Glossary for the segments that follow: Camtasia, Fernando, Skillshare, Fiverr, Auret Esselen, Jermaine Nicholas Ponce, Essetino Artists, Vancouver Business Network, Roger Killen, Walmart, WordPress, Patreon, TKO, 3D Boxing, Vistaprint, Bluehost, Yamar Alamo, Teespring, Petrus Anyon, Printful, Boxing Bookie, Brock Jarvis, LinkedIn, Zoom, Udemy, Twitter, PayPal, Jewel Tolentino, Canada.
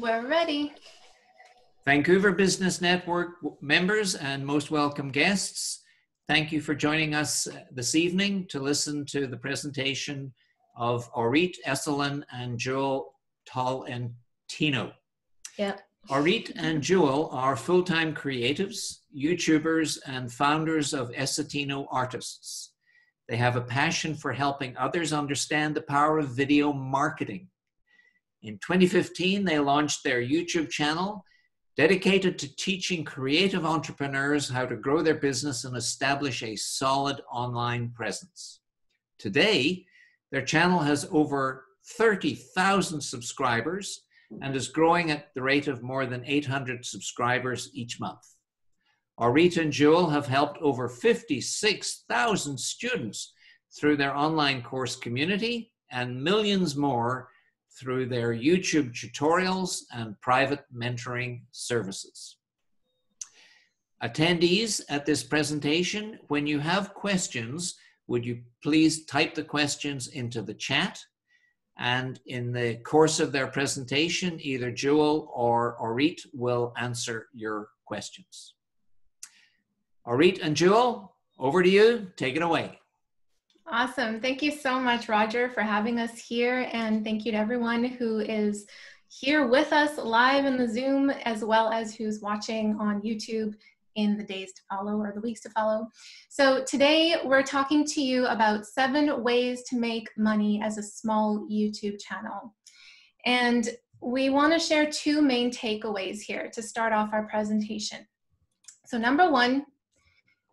We're ready. Vancouver Business Network members and most welcome guests, thank you for joining us this evening to listen to the presentation of Auret Esselen and Jewel Tolentino. Yeah. Auret and Jewel are full-time creatives, YouTubers, and founders of Essetino Artists. They have a passion for helping others understand the power of video marketing. In 2015, they launched their YouTube channel dedicated to teaching creative entrepreneurs how to grow their business and establish a solid online presence. Today, their channel has over 30,000 subscribers and is growing at the rate of more than 800 subscribers each month. Auret and Jewel have helped over 56,000 students through their online course community and millions more through their YouTube tutorials and private mentoring services. Attendees at this presentation, when you have questions, would you please type the questions into the chat? And in the course of their presentation, either Jewel or Auret will answer your questions. Auret and Jewel, over to you. Take it away. Awesome. Thank you so much, Roger, for having us here. And thank you to everyone who is here with us live in the Zoom, as well as who's watching on YouTube in the days to follow or the weeks to follow. So today we're talking to you about 7 ways to make money as a small YouTube channel. And we want to share 2 main takeaways here to start off our presentation. So number 1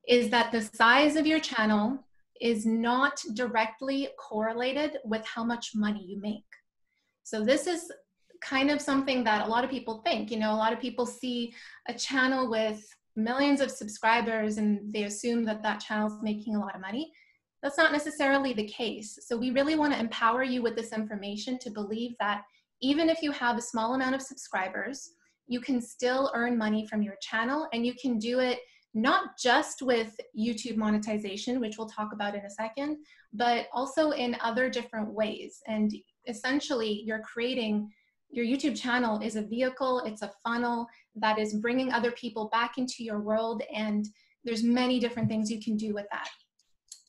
is that the size of your channel is not directly correlated with how much money you make. So this is kind of something that a lot of people think, you know, a lot of people see a channel with millions of subscribers and they assume that that channel's making a lot of money. That's not necessarily the case. So we really want to empower you with this information to believe that even if you have a small amount of subscribers, you can still earn money from your channel, and you can do it not just with YouTube monetization, which we'll talk about in a second, but also in other different ways. And essentially you're creating, your YouTube channel is a vehicle, it's a funnel that is bringing other people back into your world, and there's many different things you can do with that.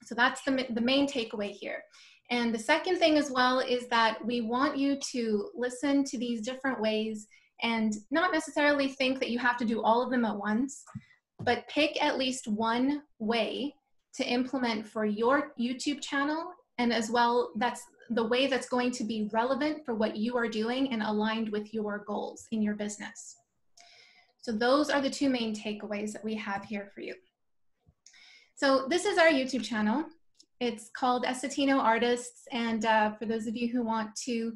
So that's the main takeaway here. And the second thing as well is that we want you to listen to these different ways and not necessarily think that you have to do all of them at once, but pick at least 1 way to implement for your YouTube channel, and as well, that's the way that's going to be relevant for what you are doing and aligned with your goals in your business. So those are the 2 main takeaways that we have here for you. So this is our YouTube channel. It's called Essetino Artists, and for those of you who want to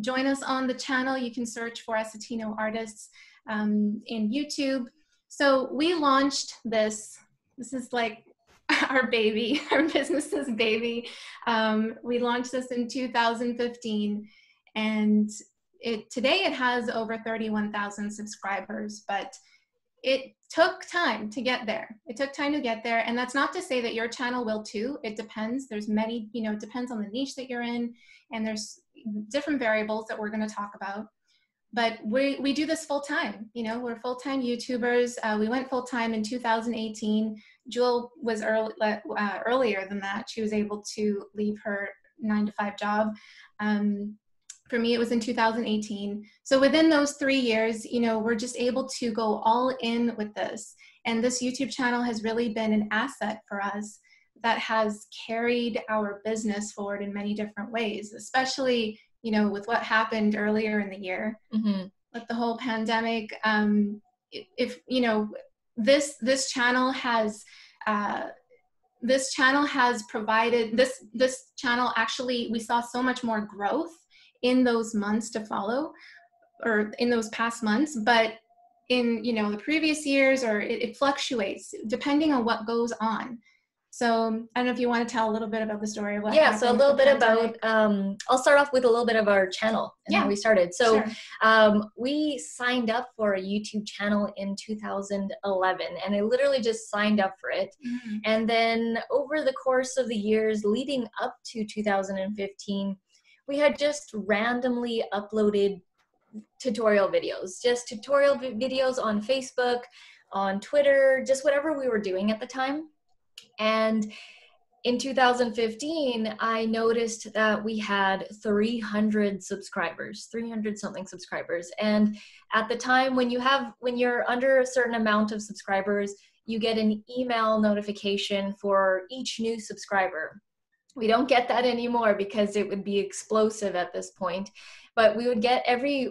join us on the channel, you can search for Essetino Artists in YouTube. So we launched this. This is like our baby, our business's baby. We launched this in 2015, and today it has over 31,000 subscribers, but it took time to get there. It took time to get there, and that's not to say that your channel will too. It depends. There's many, you know, it depends on the niche that you're in, and there's different variables that we're going to talk about. But we do this full-time, you know, we're full-time YouTubers. We went full-time in 2018. Jewel was earlier than that. She was able to leave her 9-to-5 job. For me, it was in 2018. So within those 3 years, you know, we're just able to go all in with this. And this YouTube channel has really been an asset for us that has carried our business forward in many different ways, especially, you know, with what happened earlier in the year, with the whole pandemic. If you know, this channel actually, we saw so much more growth in those months to follow, or in those past months, but in, you know, the previous years, or it fluctuates depending on what goes on. So I don't know if you want to tell a little bit about the story. Of what happened. So a little bit about, I'll start off with a little bit of our channel and how we started. So we signed up for a YouTube channel in 2011, and I literally just signed up for it. And then over the course of the years leading up to 2015, we had just randomly uploaded tutorial videos, just tutorial videos on Facebook, on Twitter, just whatever we were doing at the time. And in 2015, I noticed that we had 300 subscribers, 300 something subscribers. And at the time, when you're under a certain amount of subscribers, you get an email notification for each new subscriber. We don't get that anymore because it would be explosive at this point. But we would get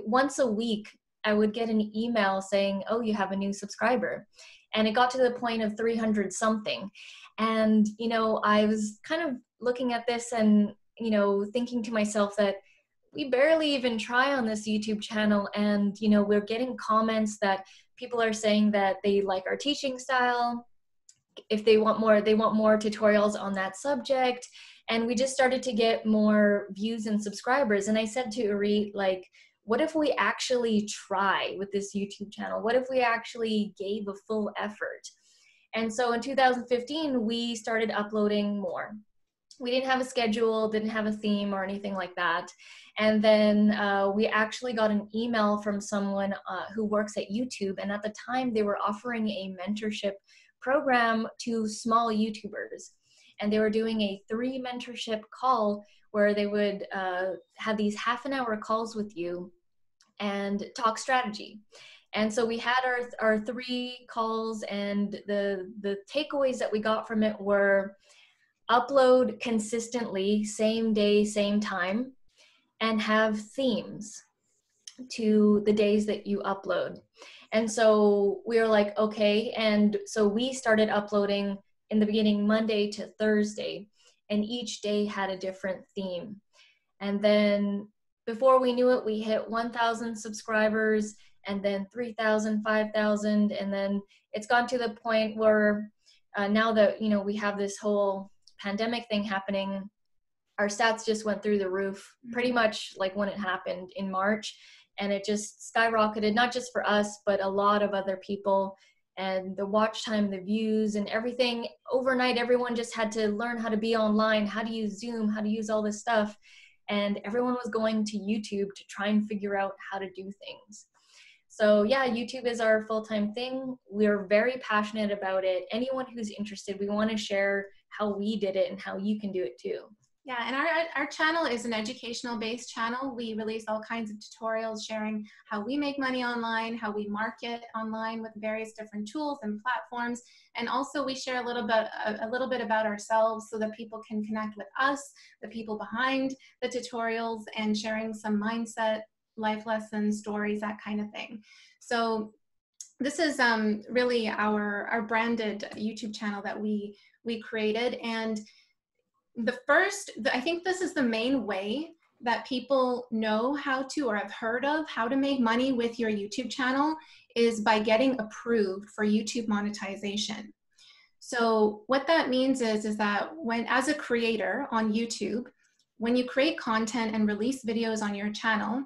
once a week, I would get an email saying, oh, you have a new subscriber. And it got to the point of 300 something. And, you know, I was kind of looking at this and, you know, thinking to myself that we barely even try on this YouTube channel. And, you know, we're getting comments that people are saying that they like our teaching style. If they want more, they want more tutorials on that subject. And we just started to get more views and subscribers. And I said to Auret, like, what if we actually try with this YouTube channel? What if we actually gave a full effort? And so in 2015, we started uploading more. We didn't have a schedule, didn't have a theme or anything like that. And then we actually got an email from someone who works at YouTube. And at the time, they were offering a mentorship program to small YouTubers. And they were doing a 3 mentorship call where they would have these half-an-hour calls with you and talk strategy. And so we had our 3 calls, and the takeaways that we got from it were upload consistently, same day, same time, and have themes to the days that you upload. And so we were like, okay. And so we started uploading in the beginning Monday to Thursday, and each day had a different theme. And then before we knew it, we hit 1,000 subscribers, and then 3,000, 5,000. And then it's gone to the point where now that, you know, we have this whole pandemic thing happening, our stats just went through the roof pretty much like when it happened in March. And it just skyrocketed, not just for us, but a lot of other people. And the watch time, the views and everything. Overnight, everyone just had to learn how to be online, how to use Zoom, how to use all this stuff. And everyone was going to YouTube to try and figure out how to do things. So yeah, YouTube is our full-time thing. We're very passionate about it. Anyone who's interested, we want to share how we did it and how you can do it too. Yeah, and our channel is an educational-based channel. We release all kinds of tutorials sharing how we make money online, how we market online with various different tools and platforms, and also we share a little bit about ourselves so that people can connect with us, the people behind the tutorials, and sharing some mindset, life lessons, stories, that kind of thing. So this is really our branded YouTube channel that we created. And I think this is the main way that people know how to, or have heard of how to make money with your YouTube channel, is by getting approved for YouTube monetization. So what that means is that when, as a creator on YouTube, when you create content and release videos on your channel,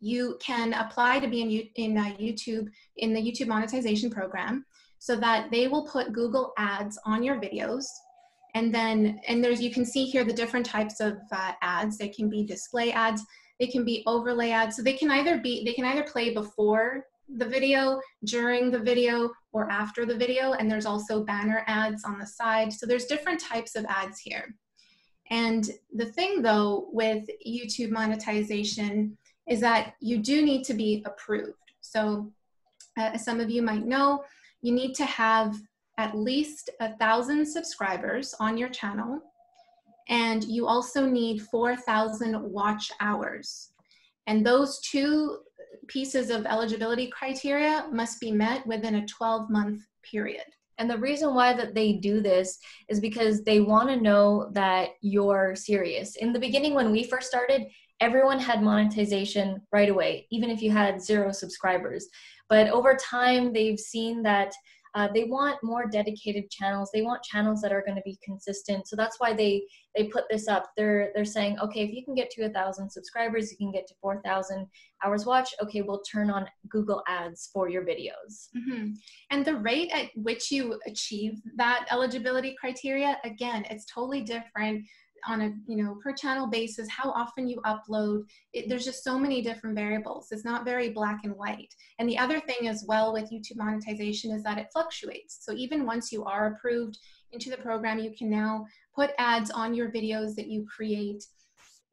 you can apply to be in the YouTube monetization program, so that they will put Google Ads on your videos. And then, you can see here the different types of ads. They can be display ads, they can be overlay ads. So they can either play before the video, during the video, or after the video. And there's also banner ads on the side. So there's different types of ads here. And the thing though with YouTube monetization is that you do need to be approved. So as some of you might know, you need to have at least 1,000 subscribers on your channel, and you also need 4,000 watch hours. And those 2 pieces of eligibility criteria must be met within a 12-month period. And the reason why that they do this is because they want to know that you're serious. In the beginning, when we first started, everyone had monetization right away, even if you had 0 subscribers. But over time, they've seen that they want more dedicated channels. They want channels that are going to be consistent. So that's why they put this up. They're saying, okay, if you can get to 1,000 subscribers, you can get to 4,000 hours watch. Okay, we'll turn on Google Ads for your videos. Mm-hmm. And the rate at which you achieve that eligibility criteria, again, it's totally different on a, you know, per channel basis, how often you upload. There's just so many different variables. It's not very black and white. And the other thing as well with YouTube monetization is that it fluctuates. So even once you are approved into the program, you can now put ads on your videos that you create.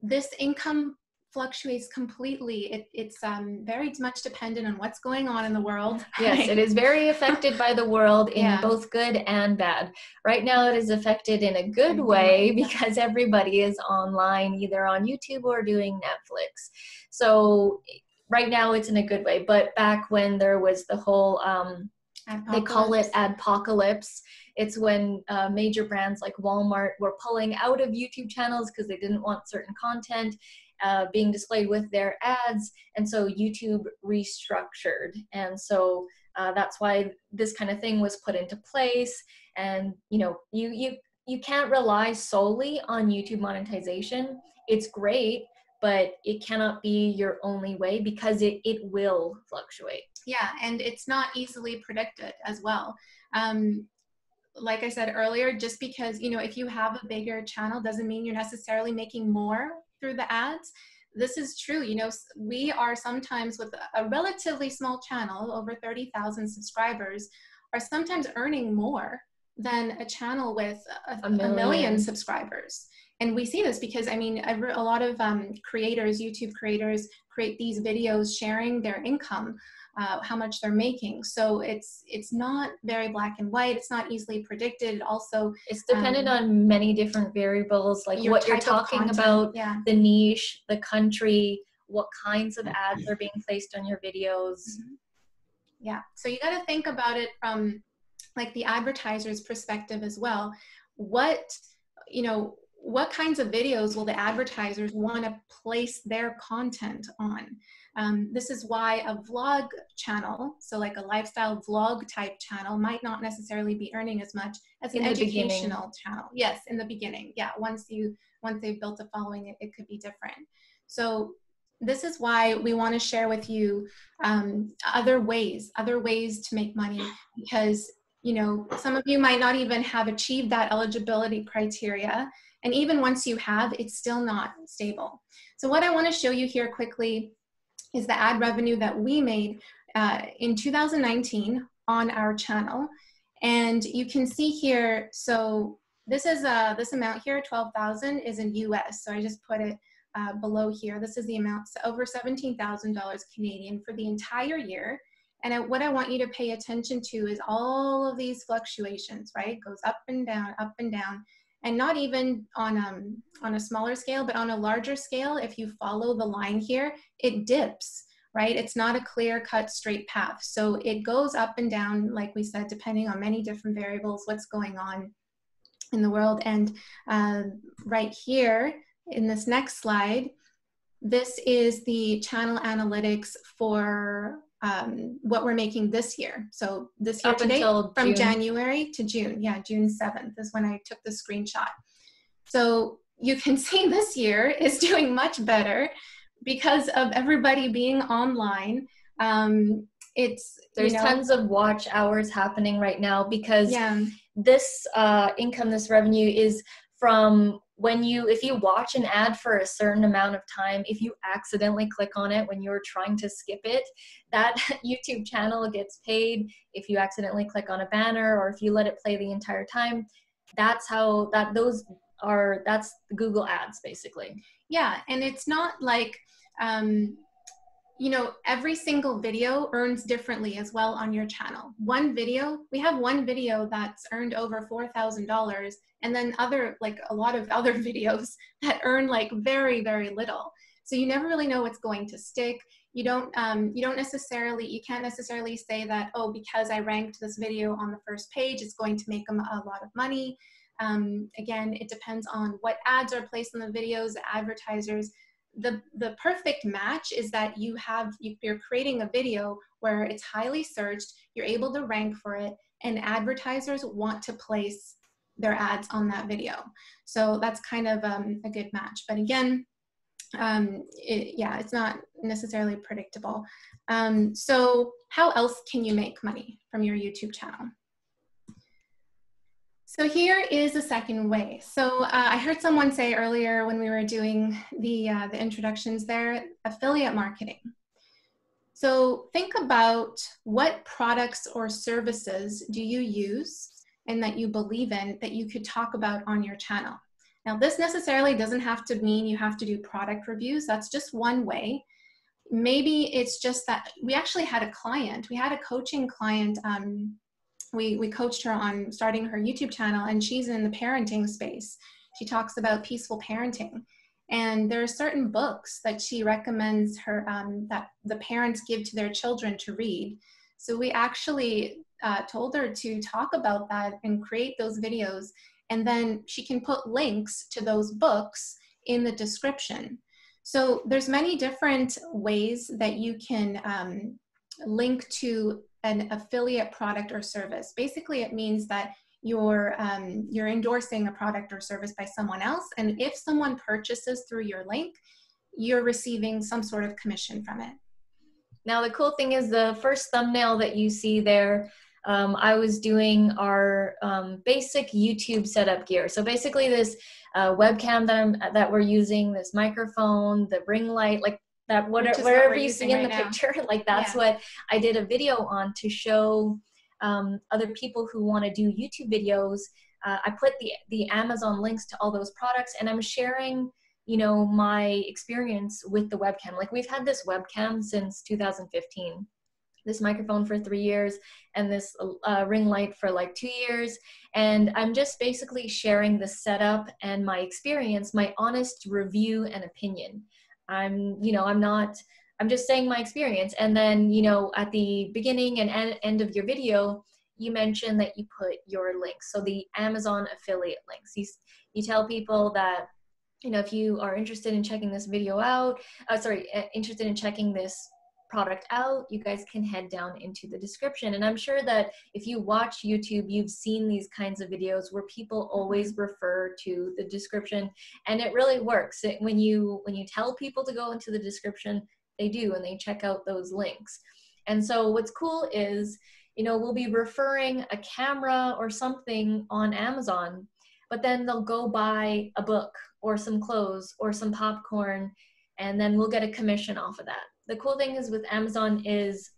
This income fluctuates completely. It's very much dependent on what's going on in the world. Yes, it is very affected by the world in both good and bad. Right now it is affected in a good way because everybody is online, either on YouTube or doing Netflix. So right now it's in a good way, but back when there was the whole, they call it adpocalypse. It's when major brands like Walmart were pulling out of YouTube channels because they didn't want certain content being displayed with their ads, and so YouTube restructured, and so that's why this kind of thing was put into place. And you know, you can't rely solely on YouTube monetization. It's great, but it cannot be your only way because it will fluctuate. Yeah, and it's not easily predicted as well. Like I said earlier, just because, you know, if you have a bigger channel doesn't mean you're necessarily making more through the ads. This is true. You know, we are sometimes with a relatively small channel, over 30,000 subscribers, are sometimes earning more than a channel with a million subscribers. And we see this because, I mean, a lot of creators, YouTube creators, create these videos sharing their income, how much they're making. So it's not very black and white. It's not easily predicted. Also, it's dependent on many different variables, like what you're talking about, the niche, the country, what kinds of ads are being placed on your videos. Yeah. So you got to think about it from like the advertiser's perspective as well. What kinds of videos will the advertisers want to place their content on? This is why a vlog channel, so like a lifestyle vlog type channel, might not necessarily be earning as much as an educational channel. Yes, in the beginning. Yeah, once they've built a following, it could be different. So this is why we want to share with you other ways to make money, because you know, some of you might not even have achieved that eligibility criteria. And even once you have, it's still not stable. So what I want to show you here quickly is the ad revenue that we made in 2019 on our channel. And you can see here, so this is this amount here, 12,000 is in US. So I just put it below here. This is the amount, so over $17,000 Canadian for the entire year. And what I want you to pay attention to is all of these fluctuations, right? Goes up and down, up and down. And not even on a smaller scale, but on a larger scale, if you follow the line here, it dips, right? It's not a clear-cut straight path. So it goes up and down, like we said, depending on many different variables, what's going on in the world. And right here in this next slide, this is the channel analytics for what we're making this year. So this year today, from January to June. Yeah, June 7th is when I took the screenshot. So you can see this year is doing much better because of everybody being online. There's tons of watch hours happening right now because this income, this revenue is from if you watch an ad for a certain amount of time, if you accidentally click on it when you're trying to skip it, that YouTube channel gets paid. If you accidentally click on a banner or if you let it play the entire time, that's Google Ads basically. Yeah, and it's not like, you know, every single video earns differently as well on your channel. We have one video that's earned over $4,000, and then a lot of other videos that earn like very, very little. So you never really know what's going to stick. You can't necessarily say that, oh, because I ranked this video on the first page, it's going to make them a lot of money. Again, it depends on what ads are placed in the videos, the advertisers. The perfect match is that you're creating a video where it's highly searched, you're able to rank for it, and advertisers want to place their ads on that video. So that's kind of a good match. But again, it's not necessarily predictable. So how else can you make money from your YouTube channel? So here is a second way. So I heard someone say earlier when we were doing the introductions there, affiliate marketing. So think about what products or services do you use and that you believe in that you could talk about on your channel. Now this necessarily doesn't have to mean you have to do product reviews. That's just one way. Maybe it's just that we actually had a client. We had a coaching client. We coached her on starting her YouTube channel, and she's in the parenting space. She talks about peaceful parenting. And there are certain books that she recommends her, that the parents give to their children to read. So we actually told her to talk about that and create those videos. And then she can put links to those books in the description. So there's many different ways that you can link to an affiliate product or service. Basically, it means that you're endorsing a product or service by someone else. And if someone purchases through your link, you're receiving some sort of commission from it. Now, the cool thing is the first thumbnail that you see there, I was doing our basic YouTube setup gear. So basically this webcam that we're using, this microphone, the ring light, like that, whatever you see in the picture, like that's what I did a video on to show other people who want to do YouTube videos. I put the Amazon links to all those products, and I'm sharing, you know, my experience with the webcam. Like we've had this webcam since 2015. This microphone for 3 years, and this ring light for like 2 years. And I'm just basically sharing the setup and my experience, my honest review and opinion. I'm just saying my experience. And then, you know, at the beginning and end of your video, you mentioned that you put your links. So the Amazon affiliate links, you tell people that, you know, if you are interested in checking this video out, interested in checking this product out, you guys can head down into the description. And I'm sure that if you watch YouTube, you've seen these kinds of videos where people always refer to the description, and it really works. When you tell people to go into the description, they do, and they check out those links. And so what's cool is, you know, we'll be referring a camera or something on Amazon, but then they'll go buy a book or some clothes or some popcorn, and then we'll get a commission off of that. The cool thing is with Amazon is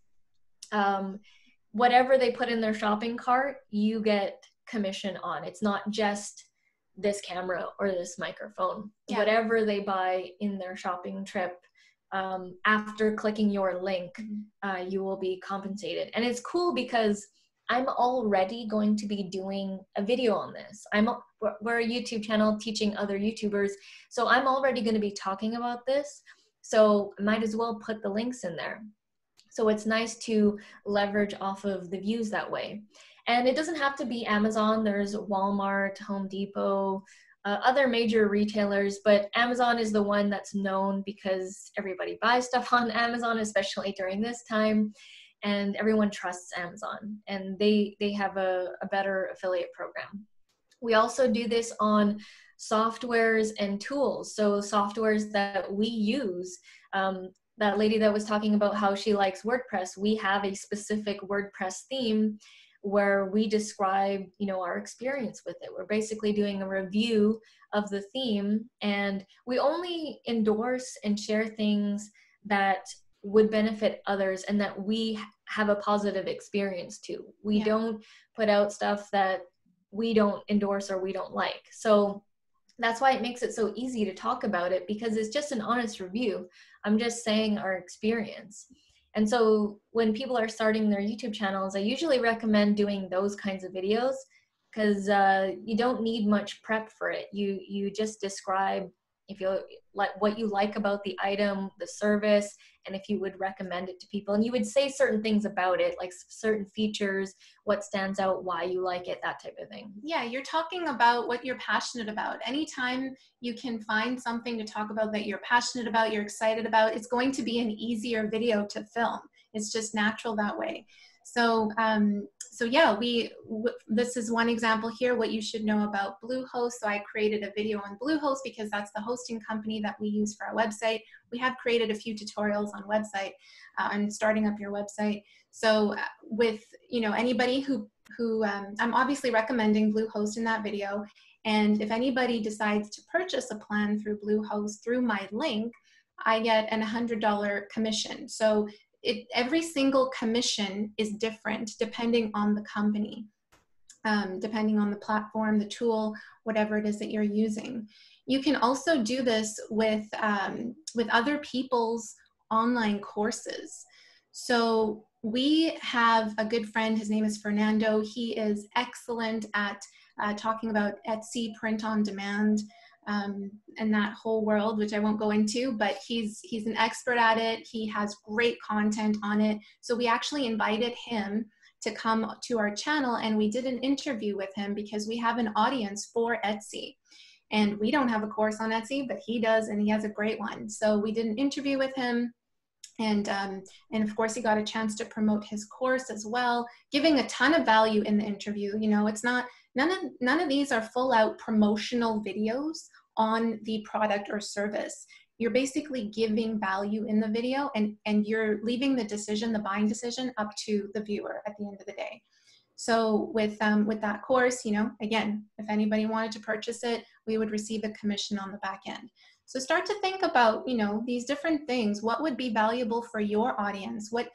whatever they put in their shopping cart, you get commission on. It's not just this camera or this microphone. Yeah. Whatever they buy in their shopping trip, after clicking your link, you will be compensated. And it's cool because I'm already going to be doing a video on this. We're a YouTube channel teaching other YouTubers. So I'm already going to be talking about this. So might as well put the links in there. So it's nice to leverage off of the views that way. And it doesn't have to be Amazon. There's Walmart, Home Depot, other major retailers, but Amazon is the one that's known because everybody buys stuff on Amazon, especially during this time. And everyone trusts Amazon, and they have a better affiliate program. We also do this on softwares and tools. So softwares that we use, that lady that was talking about how she likes WordPress, we have a specific WordPress theme where we describe, you know, our experience with it. We're basically doing a review of the theme, and we only endorse and share things that would benefit others and that we have a positive experience to. We don't put out stuff that we don't endorse or we don't like. So that's why it makes it so easy to talk about it, because it's just an honest review. I'm just saying our experience. And so when people are starting their YouTube channels, I usually recommend doing those kinds of videos, because you don't need much prep for it. You just describe if you like what you like about the item, the service, and if you would recommend it to people. And you would say certain things about it, like certain features, what stands out, why you like it, that type of thing. Yeah, you're talking about what you're passionate about. Anytime you can find something to talk about that you're passionate about, you're excited about, it's going to be an easier video to film. It's just natural that way. So, this is one example here, what you should know about Bluehost. So I created a video on Bluehost because that's the hosting company that we use for our website. We have created a few tutorials on website on starting up your website. So with, you know, anybody who I'm obviously recommending Bluehost in that video. And if anybody decides to purchase a plan through Bluehost through my link, I get an $100 commission. So every single commission is different depending on the company, depending on the platform, the tool, whatever it is that you're using. You can also do this with other people's online courses. So we have a good friend, his name is Fernando. He is excellent at talking about Etsy print on demand, and that whole world, which I won't go into, but he's an expert at it. He has great content on it. So we actually invited him to come to our channel, and we did an interview with him because we have an audience for Etsy. And we don't have a course on Etsy, but he does, and he has a great one. So we did an interview with him, and of course he got a chance to promote his course as well, giving a ton of value in the interview. You know, it's not, none of these are full out promotional videos on the product or service. You're basically giving value in the video, and you're leaving the decision, the buying decision, up to the viewer at the end of the day. So with that course, you know, again, if anybody wanted to purchase it, we would receive a commission on the back end. So start to think about, you know, these different things. What would be valuable for your audience? What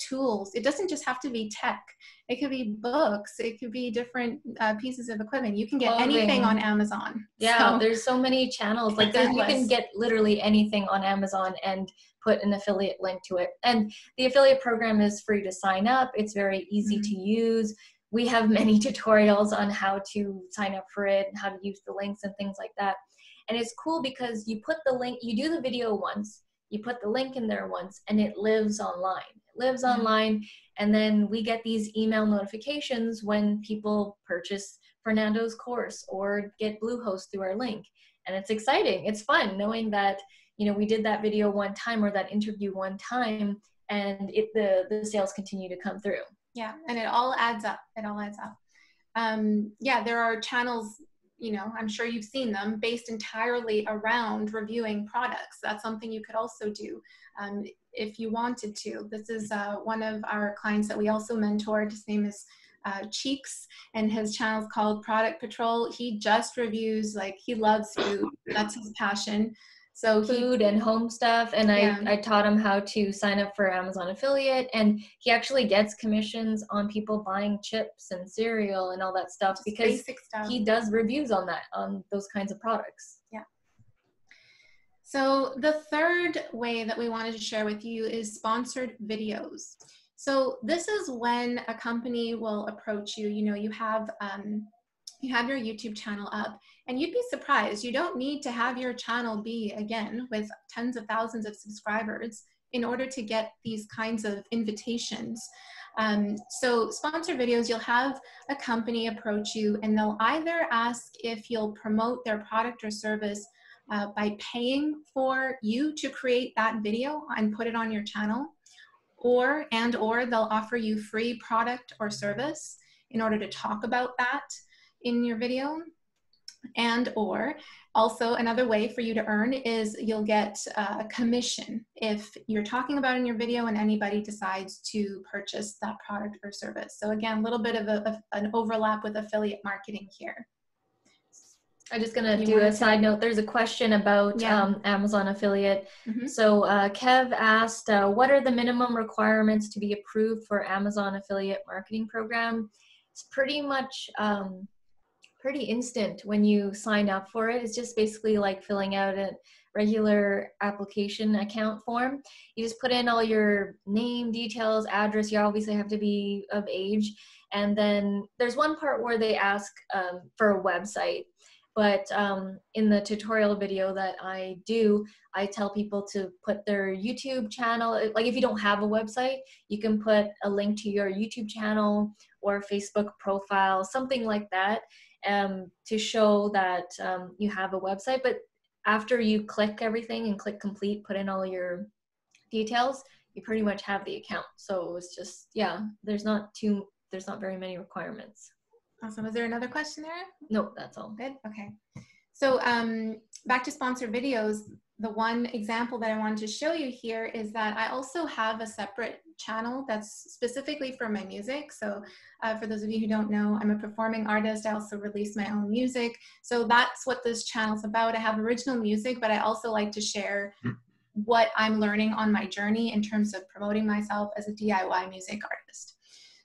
tools? It doesn't just have to be tech. It could be books. It could be different pieces of equipment. You can get anything on Amazon. Yeah, so there's so many channels. Like you can get literally anything on Amazon and put an affiliate link to it. And the affiliate program is free to sign up. It's very easy to use. We have many tutorials on how to sign up for it and how to use the links and things like that. And it's cool because you put the link, you do the video once, you put the link in there once, and it lives online. It lives online, and then we get these email notifications when people purchase Fernando's course or get Bluehost through our link. And it's exciting. It's fun knowing that, you know, we did that video one time or that interview one time, and the sales continue to come through. Yeah, and it all adds up. It all adds up. Yeah, there are channels, you know, I'm sure you've seen them, based entirely around reviewing products. That's something you could also do if you wanted to. This is one of our clients that we also mentored. His name is Cheeks, and his channel is called Product Patrol. He just reviews, like, he loves food. That's his passion. So food and home stuff. And yeah. I taught him how to sign up for Amazon affiliate, and he actually gets commissions on people buying chips and cereal and all that stuff. Just because stuff. He does reviews on that, on those kinds of products. Yeah. So the third way that we wanted to share with you is sponsored videos. So this is when a company will approach you. You know, you have your YouTube channel up, and you'd be surprised. You don't need to have your channel be, again, with tens of thousands of subscribers in order to get these kinds of invitations. So sponsored videos, you'll have a company approach you, and they'll either ask if you'll promote their product or service by paying for you to create that video and put it on your channel, or they'll offer you free product or service in order to talk about that in your video. And or also another way for you to earn is you'll get a commission if you're talking about in your video and anybody decides to purchase that product or service. So again, a little bit of an overlap with affiliate marketing here. I'm just going to do a side note. There's a question about Amazon affiliate. So Kev asked, what are the minimum requirements to be approved for Amazon affiliate marketing program? It's pretty much pretty instant when you sign up for it. It's just basically like filling out a regular application account form. You just put in all your name, details, address. You obviously have to be of age. And then there's one part where they ask for a website. But in the tutorial video that I do, I tell people to put their YouTube channel, like if you don't have a website, you can put a link to your YouTube channel or Facebook profile, something like that, to show that you have a website. But after you click everything and click complete, put in all your details, you pretty much have the account. So it was just, yeah, there's not very many requirements. Awesome. Is there another question there? Nope, that's all. Good. Okay. So back to sponsored videos, the one example that I wanted to show you here is that I also have a separate channel that's specifically for my music. So for those of you who don't know, I'm a performing artist. I also release my own music. So that's what this channel's about. I have original music, but I also like to share what I'm learning on my journey in terms of promoting myself as a DIY music artist.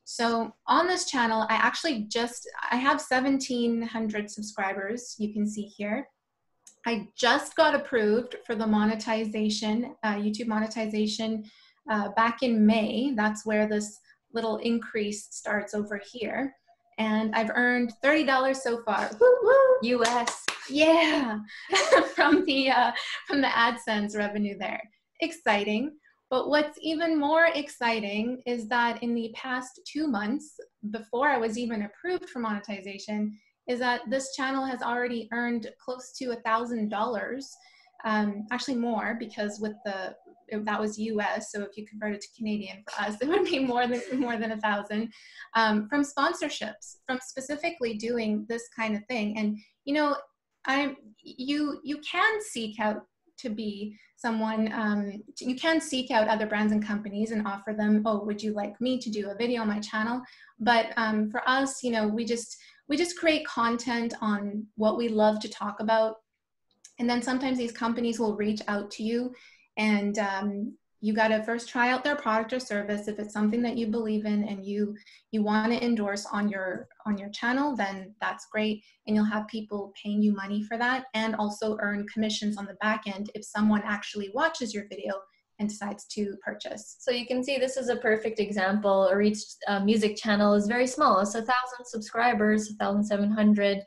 So on this channel, I actually just, I have 1,700 subscribers, you can see here. I just got approved for the monetization, YouTube monetization back in May. That's where this little increase starts over here. And I've earned $30 so far. Woo, woo. US. Yeah, from the AdSense revenue there. Exciting. But what's even more exciting is that in the past 2 months, before I was even approved for monetization, is that this channel has already earned close to $1,000, actually more, because with the, that was US, so if you convert it to Canadian for us, it would be more than 1,000 from sponsorships, from specifically doing this kind of thing. And you know, you can seek out to be someone, you can seek out other brands and companies and offer them, oh, would you like me to do a video on my channel? But for us, you know, we just create content on what we love to talk about. And then sometimes these companies will reach out to you, and you got to first try out their product or service. If it's something that you believe in and you want to endorse on your channel, then that's great. And you'll have people paying you money for that, and also earn commissions on the back end if someone actually watches your video and decides to purchase. So you can see this is a perfect example. Auret's music channel is very small. It's 1,000 subscribers, 1,700.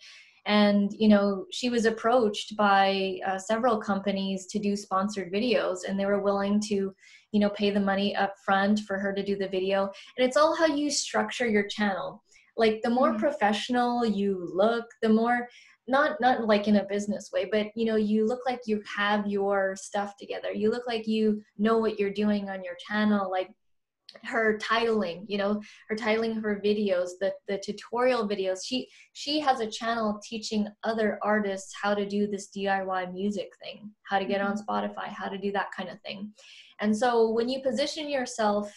And, you know, she was approached by several companies to do sponsored videos, and they were willing to, you know, pay the money up front for her to do the video. And it's all how you structure your channel. Like, the more professional you look, the more, not like in a business way, but, you know, you look like you have your stuff together. You look like you know what you're doing on your channel. Like, her titling, you know, her titling her videos, the tutorial videos, she has a channel teaching other artists how to do this DIY music thing, how to get on Spotify, how to do that kind of thing. And so when you position yourself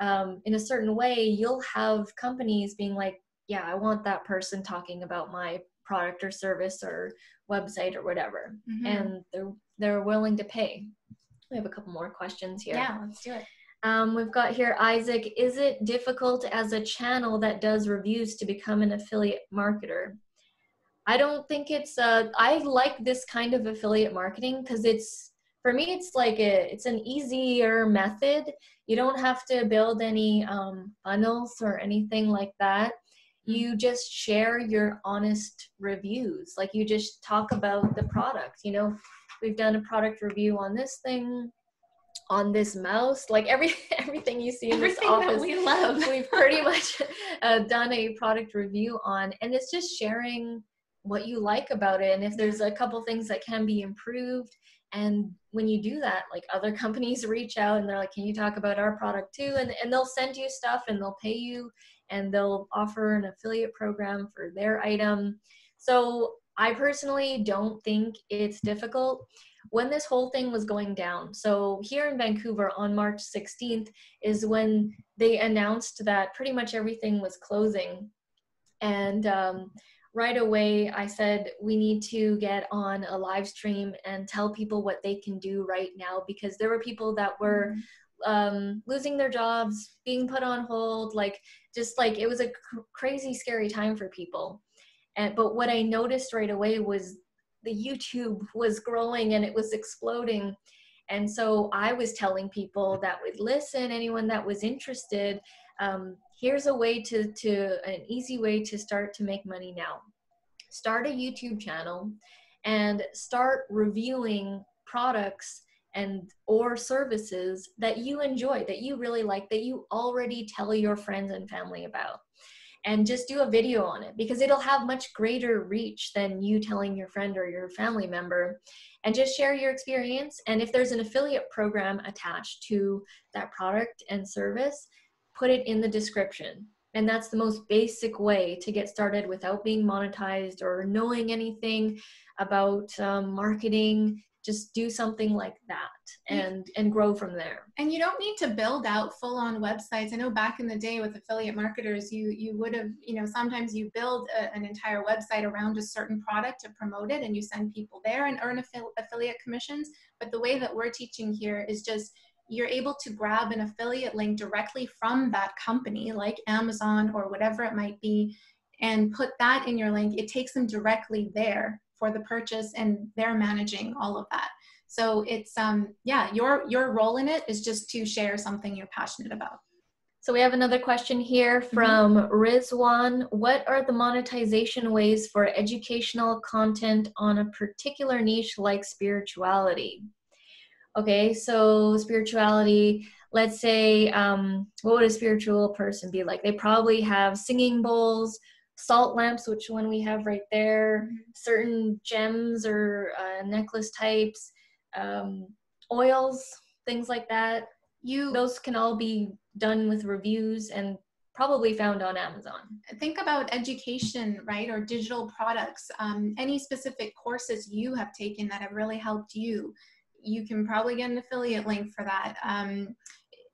in a certain way, you'll have companies being like, yeah, I want that person talking about my product or service or website or whatever. And they're willing to pay. We have a couple more questions here. Yeah, let's do it. We've got here, Isaac, is it difficult as a channel that does reviews to become an affiliate marketer? I don't think it's, I like this kind of affiliate marketing because it's, for me, it's like, it's an easier method. You don't have to build any funnels or anything like that. You just share your honest reviews. Like, you just talk about the product. You know, we've done a product review on this thing, on this mouse, like everything you see in this office, we love. We've pretty much done a product review on, and it's just sharing what you like about it. And if there's a couple things that can be improved, and when you do that, like, other companies reach out and they're like, can you talk about our product too? And they'll send you stuff, and they'll pay you, and they'll offer an affiliate program for their item. So I personally don't think it's difficult. When this whole thing was going down, so here in Vancouver on March 16th is when they announced that pretty much everything was closing. And right away I said, we need to get on a live stream and tell people what they can do right now, because there were people that were losing their jobs, being put on hold, like, just like, it was a crazy, scary time for people. And, but what I noticed right away was the YouTube was growing and it was exploding. And so I was telling people that would listen, anyone that was interested, here's a way to an easy way to start to make money now. Start a YouTube channel and start reviewing products and or services that you enjoy, that you really like, that you already tell your friends and family about. And just do a video on it, because it'll have much greater reach than you telling your friend or your family member. and just share your experience. And if there's an affiliate program attached to that product and service, put it in the description. And that's the most basic way to get started without being monetized or knowing anything about marketing. Just do something like that and grow from there. And you don't need to build out full-on websites. I know back in the day with affiliate marketers, you would have, you know, sometimes you build an entire website around a certain product to promote it, and you send people there and earn affiliate commissions. But the way that we're teaching here is just, you're able to grab an affiliate link directly from that company, like Amazon or whatever it might be, and put that in your link. It takes them directly there for the purchase, and they're managing all of that. So it's, yeah, your role in it is just to share something you're passionate about. So we have another question here from Rizwan. What are the monetization ways for educational content on a particular niche like spirituality? Okay, so spirituality, let's say, what would a spiritual person be like? They probably have singing bowls, salt lamps, which one we have right there, certain gems or necklace types, oils, things like that. Those can all be done with reviews and probably found on Amazon. Think about education, right, or digital products. Any specific courses you have taken that have really helped you, you can probably get an affiliate link for that.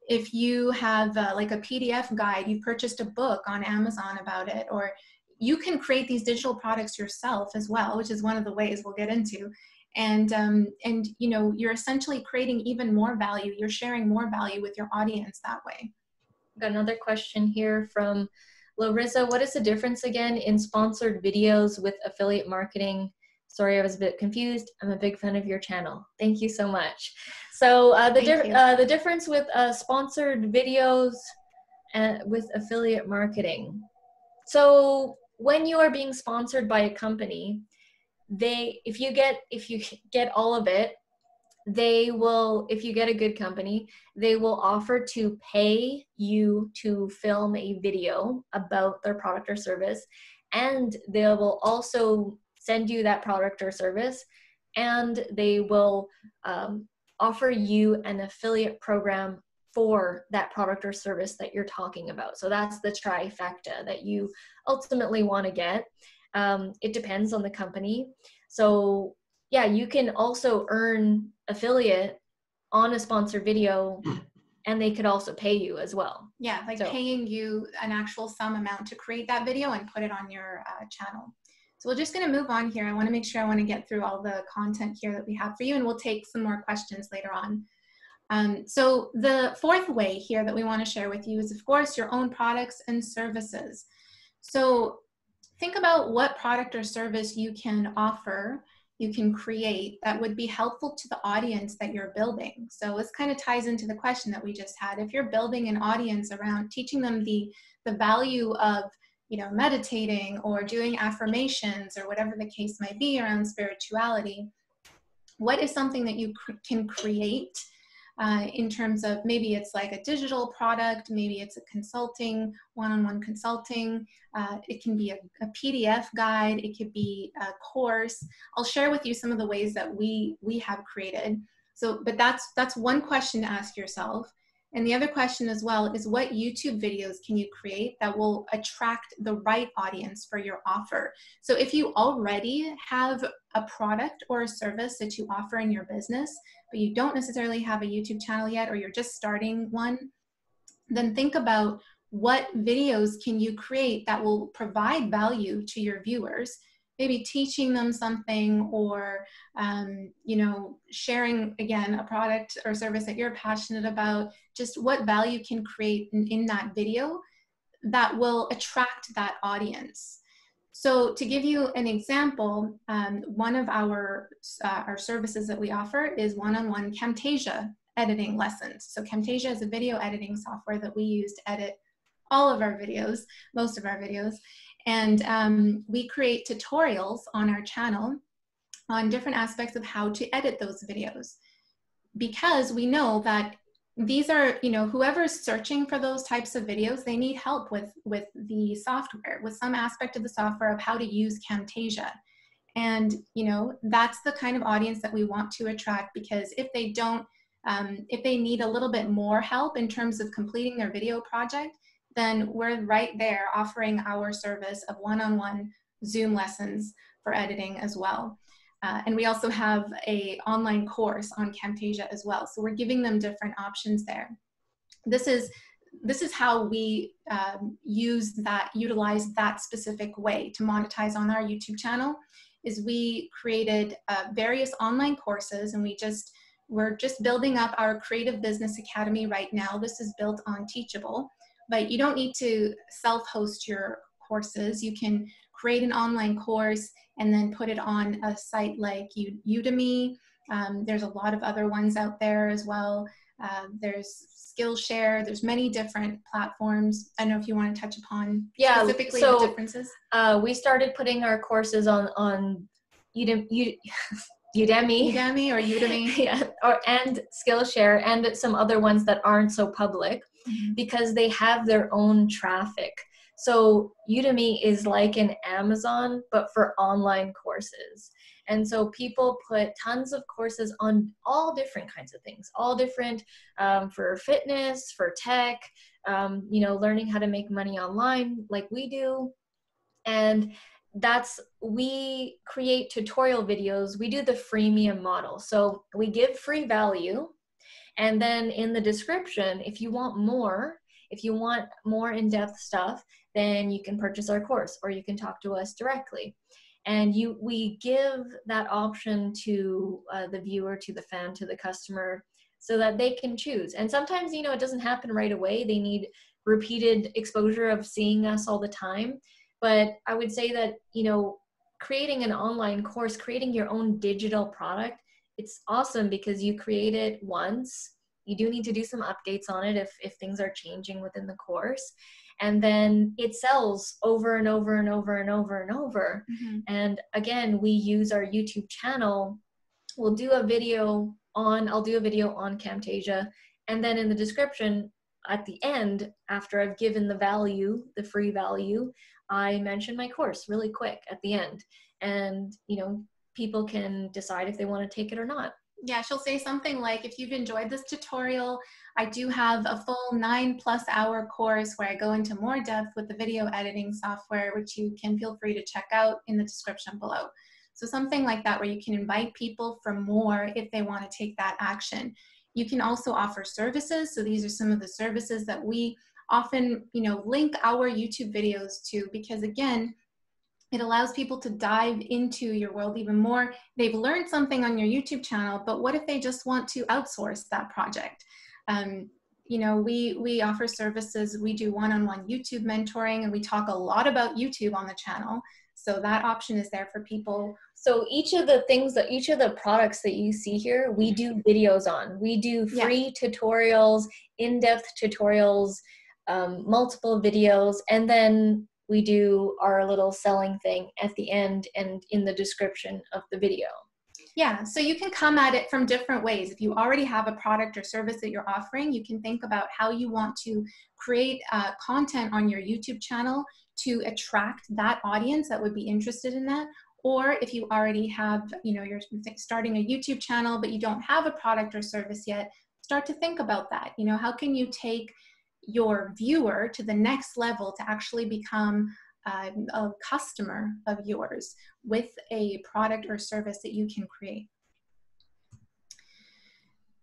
If you have like a PDF guide, you purchased a book on Amazon about it, or you can create these digital products yourself as well, which is one of the ways we'll get into. And you know, you're essentially creating even more value. You're sharing more value with your audience that way. Got another question here from Larissa. What is the difference again in sponsored videos with affiliate marketing? Sorry, I was a bit confused. I'm a big fan of your channel. Thank you so much. So the difference with sponsored videos with affiliate marketing. So when you are being sponsored by a company, if you get all of it, they will, if you get a good company, they will offer to pay you to film a video about their product or service, and they will also send you that product or service, and they will offer you an affiliate program for that product or service that you're talking about. So that's the trifecta that you ultimately want to get. It depends on the company. So yeah, you can also earn affiliate on a sponsored video, and they could also pay you as well. Yeah, like paying you an actual sum amount to create that video and put it on your channel. So we're just going to move on here. I want to make sure I want to get through all the content here that we have for you, and we'll take some more questions later on. So the fourth way here that we want to share with you is, of course, your own products and services. So think about what product or service you can offer, you can create, that would be helpful to the audience that you're building. So this kind of ties into the question that we just had. If you're building an audience around teaching them the value of, you know, meditating or doing affirmations or whatever the case might be around spirituality, what is something that you can create in terms of, maybe it's like a digital product, maybe it's a consulting, one-on-one consulting, it can be a PDF guide, it could be a course. I'll share with you some of the ways that we have created. So, but that's one question to ask yourself. And the other question as well is, what YouTube videos can you create that will attract the right audience for your offer? So if you already have a product or a service that you offer in your business, but you don't necessarily have a YouTube channel yet, or you're just starting one, then think about what videos can you create that will provide value to your viewers, maybe teaching them something, or you know, sharing, again, a product or service that you're passionate about. Just what value can create in that video that will attract that audience. So to give you an example, one of our services that we offer is one-on-one Camtasia editing lessons. So Camtasia is a video editing software that we use to edit all of our videos, most of our videos. And we create tutorials on our channel on different aspects of how to edit those videos, because we know that these are, you know, whoever's searching for those types of videos, they need help with the software, with some aspect of the software of how to use Camtasia. And, you know, that's the kind of audience that we want to attract, because if they don't, if they need a little bit more help in terms of completing their video project, then we're right there offering our service of one-on-one Zoom lessons for editing as well. And we also have an online course on Camtasia as well. So we're giving them different options there. This is how we utilize that specific way to monetize on our YouTube channel, is we created various online courses, and we're just building up our Creative Business Academy right now. This is built on Teachable, but you don't need to self-host your courses. You can create an online course and then put it on a site like Udemy. There's a lot of other ones out there as well. There's Skillshare, there's many different platforms. I don't know if you want to touch upon specifically the differences. We started putting our courses on Udemy. Yeah, and Skillshare, and some other ones that aren't so public, because they have their own traffic. So Udemy is like an Amazon, but for online courses. And so people put tons of courses on all different kinds of things, all different for fitness, for tech, you know, learning how to make money online like we do. And we create tutorial videos. We do the freemium model. So we give free value. And then in the description, if you want more in-depth stuff, then you can purchase our course, or you can talk to us directly. And we give that option to the viewer, to the fan, to the customer, so that they can choose. And sometimes, you know, it doesn't happen right away. They need repeated exposure of seeing us all the time. But I would say that, you know, creating an online course, creating your own digital product, it's awesome because you create it once. You do need to do some updates on it if things are changing within the course. And then it sells over and over and over and over and over. Mm-hmm. And again, we use our YouTube channel. I'll do a video on Camtasia. And then in the description at the end, after I've given the value, the free value, I mention my course really quick at the end. And, you know, people can decide if they want to take it or not. Yeah, she'll say something like, if you've enjoyed this tutorial, I do have a full 9+ hour course where I go into more depth with the video editing software, which you can feel free to check out in the description below. So something like that, where you can invite people for more if they want to take that action. You can also offer services. So these are some of the services that we often, you know, link our YouTube videos to, because again, it allows people to dive into your world even more. They've learned something on your YouTube channel, but what if they just want to outsource that project? You know, we offer services. We do one-on-one YouTube mentoring, and we talk a lot about YouTube on the channel. So that option is there for people. So each of the products that you see here, we do videos on. We do free tutorials, in-depth tutorials, multiple videos, and then we do our little selling thing at the end and in the description of the video. Yeah, so you can come at it from different ways. If you already have a product or service that you're offering, you can think about how you want to create content on your YouTube channel to attract that audience that would be interested in that. Or if you already have, you know, you're starting a YouTube channel, but you don't have a product or service yet, start to think about that. You know, how can you take your viewer to the next level to actually become a customer of yours with a product or service that you can create?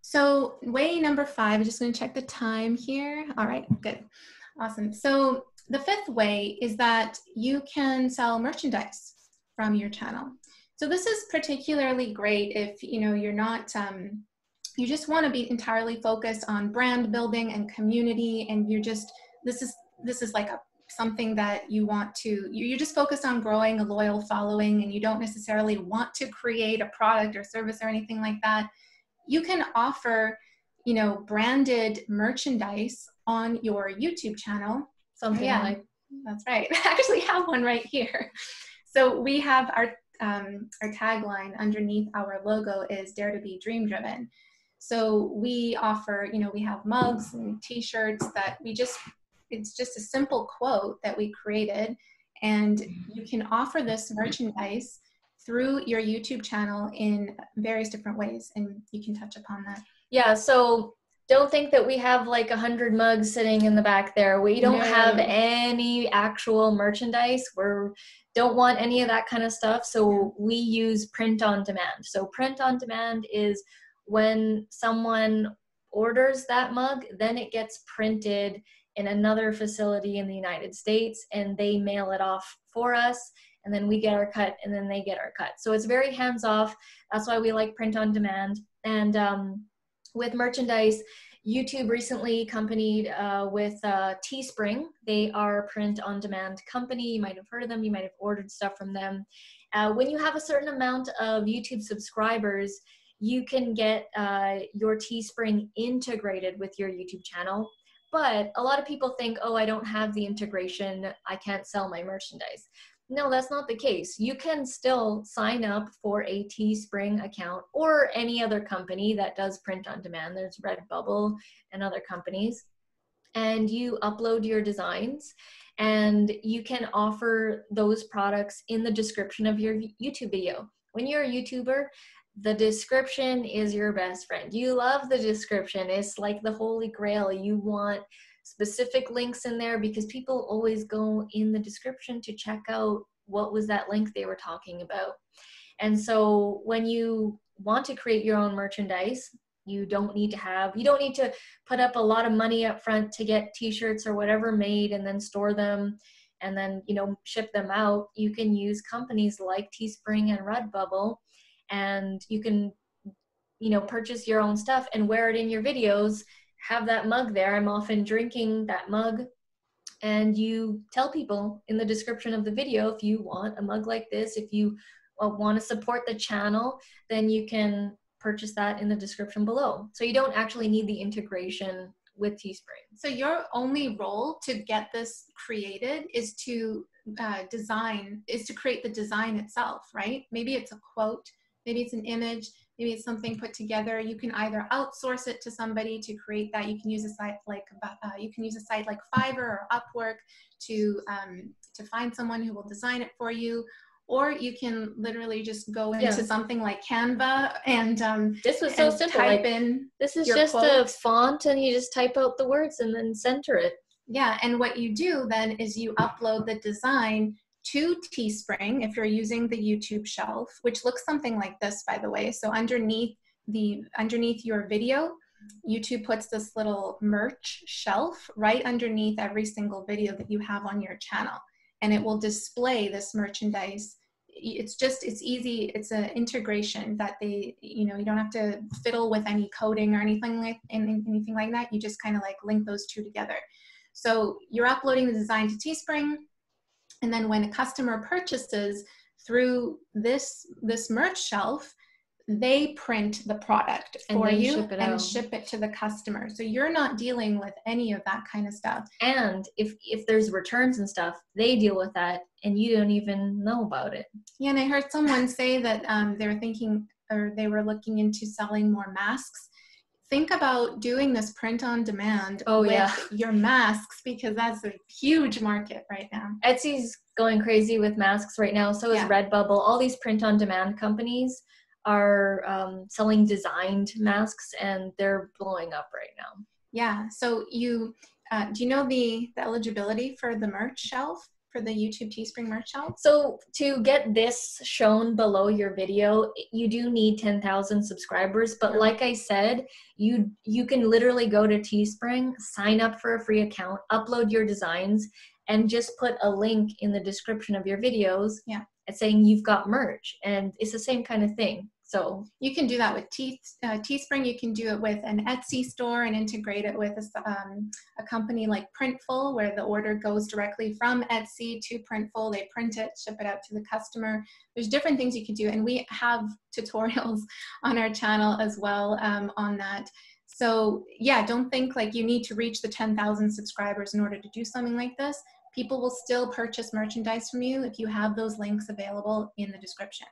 So way number 5, I'm just going to check the time here. All right, good. Awesome. So the 5th way is that you can sell merchandise from your channel. So this is particularly great if, you know, you're not, you just want to be entirely focused on brand building and community, and you're just, this is like something that you want to, you're just focused on growing a loyal following, and you don't necessarily want to create a product or service or anything like that. You can offer, you know, branded merchandise on your YouTube channel. Something like, that's right. I actually have one right here. So we have our tagline underneath our logo is "Dare to be Dream Driven." So we offer, you know, we have mugs and t-shirts that it's just a simple quote that we created, and you can offer this merchandise through your YouTube channel in various different ways, and you can touch upon that. Yeah, so don't think that we have like 100 mugs sitting in the back there. We don't have any actual merchandise. We're don't want any of that kind of stuff. So we use print on demand. So print on demand is when someone orders that mug, then it gets printed in another facility in the United States and they mail it off for us, and then we get our cut and then they get our cut. So it's very hands-off. That's why we like print on demand. And with merchandise, YouTube recently accompanied with Teespring. They are a print-on-demand company. You might have heard of them. You might have ordered stuff from them. When you have a certain amount of YouTube subscribers, you can get your Teespring integrated with your YouTube channel. But a lot of people think, oh, I don't have the integration. I can't sell my merchandise. No, that's not the case. You can still sign up for a Teespring account or any other company that does print on demand. There's Redbubble and other companies. And you upload your designs and you can offer those products in the description of your YouTube video. When you're a YouTuber, the description is your best friend. You love the description. It's like the holy grail. You want specific links in there because people always go in the description to check out what was that link they were talking about. And so when you want to create your own merchandise, you don't need to put up a lot of money up front to get t-shirts or whatever made and then store them and then, you know, ship them out. You can use companies like Teespring and Redbubble, and you can, you know, purchase your own stuff and wear it in your videos. Have that mug there. I'm often drinking that mug, and you tell people in the description of the video if you want a mug like this, if you want to support the channel, then you can purchase that in the description below. So you don't actually need the integration with Teespring. So your only role to get this created is to create the design itself, right? Maybe it's a quote, maybe it's an image, maybe it's something put together. You can either outsource it to somebody to create that. You can use a site like Fiverr or Upwork to find someone who will design it for you, or you can literally just go into something like Canva and this was so simple. Type in this is just a font, and you just type out the words and then center it. Yeah, and what you do then is you upload the design to Teespring if you're using the YouTube shelf, which looks something like this, by the way. So underneath your video, YouTube puts this little merch shelf right underneath every single video that you have on your channel, and it will display this merchandise. It's easy. It's an integration that you don't have to fiddle with any coding or anything like that. You just kind of like link those two together. So you're uploading the design to Teespring, and then when a customer purchases through this merch shelf, they print the product for you and ship it to the customer. So you're not dealing with any of that kind of stuff. And if there's returns and stuff, they deal with that and you don't even know about it. Yeah, and I heard someone say that they were looking into selling more masks. Think about doing this print on demand your masks, because that's a huge market right now. Etsy's going crazy with masks right now. So is Redbubble. All these print on demand companies are selling designed masks, and they're blowing up right now. Yeah. So do you know the eligibility for the merch shelf? For the YouTube Teespring merch shelf? So to get this shown below your video, you do need 10,000 subscribers. But like I said, you can literally go to Teespring, sign up for a free account, upload your designs, and just put a link in the description of your videos saying you've got merch. And it's the same kind of thing. So you can do that with Teespring. You can do it with an Etsy store and integrate it with a company like Printful, where the order goes directly from Etsy to Printful. They print it, ship it out to the customer. There's different things you can do. And we have tutorials on our channel as well on that. So yeah, don't think like you need to reach the 10,000 subscribers in order to do something like this. People will still purchase merchandise from you if you have those links available in the description.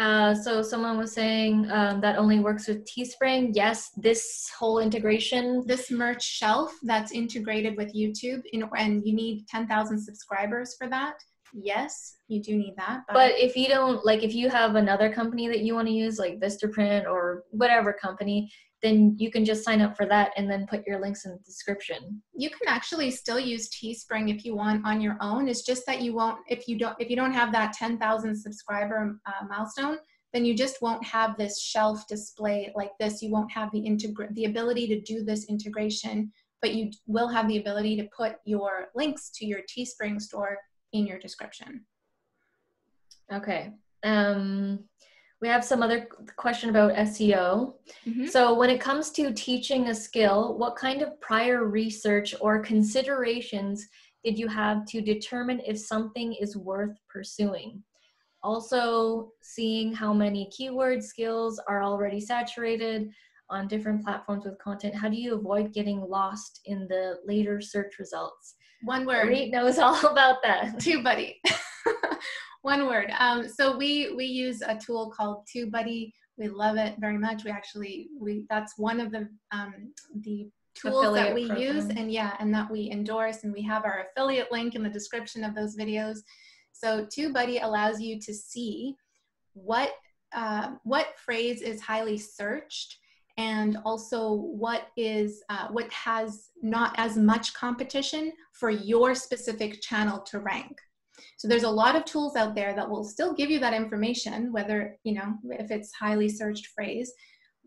So someone was saying that only works with Teespring. Yes, this whole integration. This merch shelf that's integrated with YouTube, and you need 10,000 subscribers for that. Yes, you do need that. But if you don't, like if you have another company that you want to use, like Vistaprint or whatever company, then you can just sign up for that and then put your links in the description. You can actually still use Teespring if you want on your own. It's just that you won't, if you don't have that 10,000 subscriber milestone, then you just won't have this shelf display like this. You won't have the ability to do this integration, but you will have the ability to put your links to your Teespring store in your description. Okay. We have some other question about SEO. Mm-hmm. So when it comes to teaching a skill, what kind of prior research or considerations did you have to determine if something is worth pursuing? Also, seeing how many keyword skills are already saturated on different platforms with content, how do you avoid getting lost in the later search results? One word. Auret knows all about that. TubeBuddy. One word. So we use a tool called TubeBuddy. We love it very much. We actually, that's one of the tools affiliate that we program. Use and that we endorse, and we have our affiliate link in the description of those videos. So TubeBuddy allows you to see what phrase is highly searched, and also what has not as much competition for your specific channel to rank. So there's a lot of tools out there that will still give you that information, whether, you know, if it's highly searched phrase,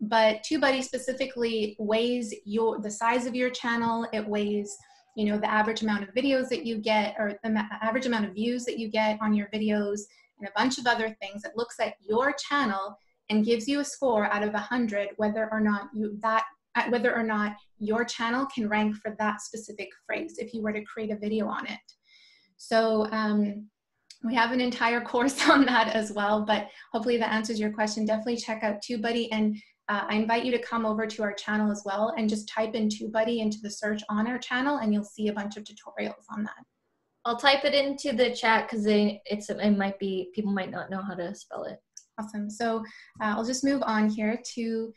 but TubeBuddy specifically weighs the size of your channel. It weighs, you know, the average amount of videos that you get, or the average amount of views that you get on your videos, and a bunch of other things. It looks at your channel and gives you a score out of 100, whether or not your channel can rank for that specific phrase if you were to create a video on it. So we have an entire course on that as well, but hopefully that answers your question. Definitely check out TubeBuddy, and I invite you to come over to our channel as well and just type in TubeBuddy into the search on our channel, and you'll see a bunch of tutorials on that. I'll type it into the chat because it might be, people might not know how to spell it. Awesome. So I'll just move on here to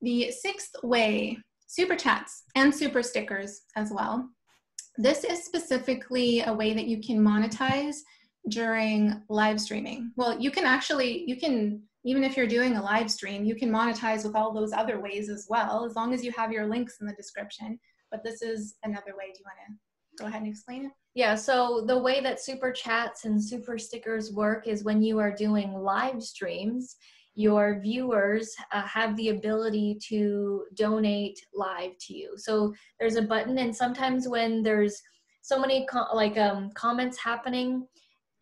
the sixth way, super chats and super stickers as well. This is specifically a way that you can monetize during live streaming. Well, you can, even if you're doing a live stream, you can monetize with all those other ways as well, as long as you have your links in the description. But this is another way. Do you want to go ahead and explain it? Yeah, so the way that super chats and super stickers work is when you are doing live streams, your viewers have the ability to donate live to you. So there's a button, and sometimes when there's so many comments happening,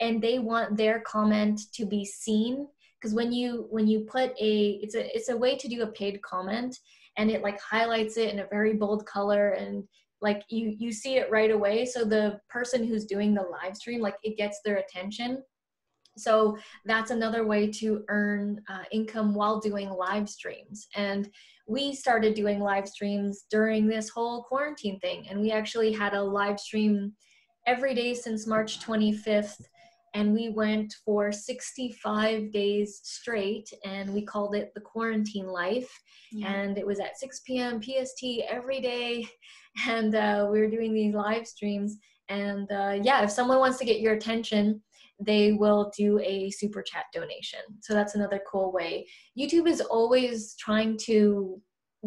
and they want their comment to be seen, because when you put it's a way to do a paid comment, and it like highlights it in a very bold color, and like you see it right away. So the person who's doing the live stream, like it gets their attention. So that's another way to earn income while doing live streams. And we started doing live streams during this whole quarantine thing. And we actually had a live stream every day since March 25th. And we went for 65 days straight, and we called it the quarantine life. Yeah. And it was at 6 p.m. PST every day. And we were doing these live streams. And yeah, if someone wants to get your attention, they will do a super chat donation. So that's another cool way. YouTube is always trying to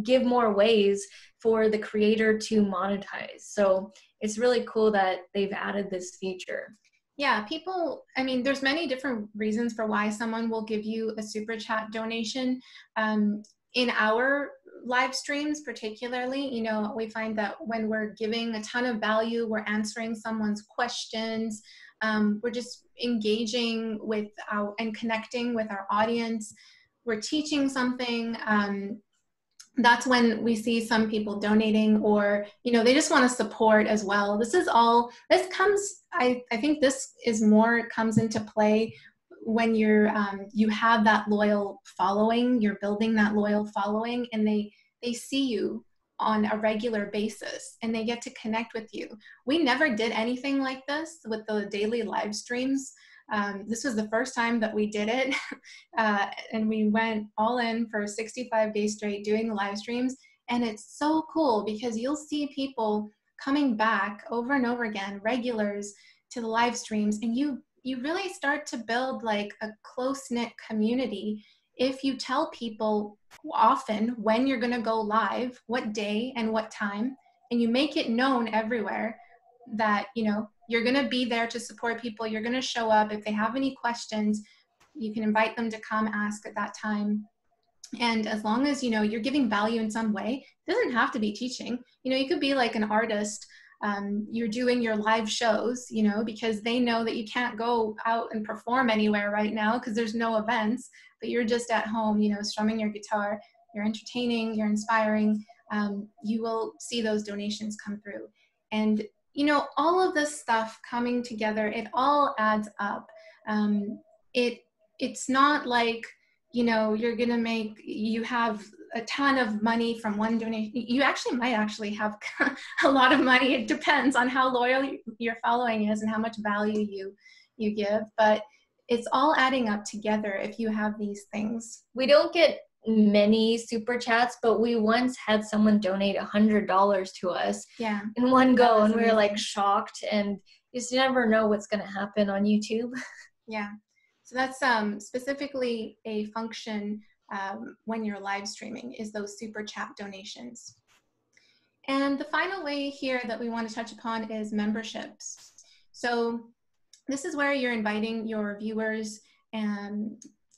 give more ways for the creator to monetize. So it's really cool that they've added this feature. Yeah, people, I mean, there's many different reasons for why someone will give you a super chat donation. In our live streams particularly, you know, we find that when we're giving a ton of value, we're answering someone's questions, we're just engaging with and connecting with our audience. We're teaching something. That's when we see some people donating, or, you know, they just want to support as well. This is all, this comes, I think this is more comes into play when you're, you have that loyal following, you're building that loyal following, and they see you on a regular basis, and they get to connect with you. We never did anything like this with the daily live streams. This was the first time that we did it, and we went all in for 65 days straight doing live streams. And it's so cool because you'll see people coming back over and over again, regulars to the live streams, and you you really start to build like a close-knit community if you tell people often when you're going to go live, what day and what time, and you make it known everywhere that, you know, you're going to be there to support people. You're going to show up. If they have any questions, you can invite them to come ask at that time. And as long as, you know, you're giving value in some way, it doesn't have to be teaching. You know, you could be like an artist. You're doing your live shows, you know, because they know that you can't go out and perform anywhere right now because there's no events, but you're just at home, you know, strumming your guitar, you're entertaining, you're inspiring. You will see those donations come through. And, you know, all of this stuff coming together, it all adds up. It's not like, you know, you're going to make, you have a ton of money from one donation. You actually might actually have a lot of money. It depends on how loyal your following is and how much value you give, but it's all adding up together if you have these things. We don't get many super chats, but we once had someone donate $100 to us in one go, and we were like shocked, and you just never know what's going to happen on YouTube. Yeah. So that's specifically a function when you're live streaming, is those super chat donations. And the final way here that we want to touch upon is memberships. So this is where you're inviting your viewers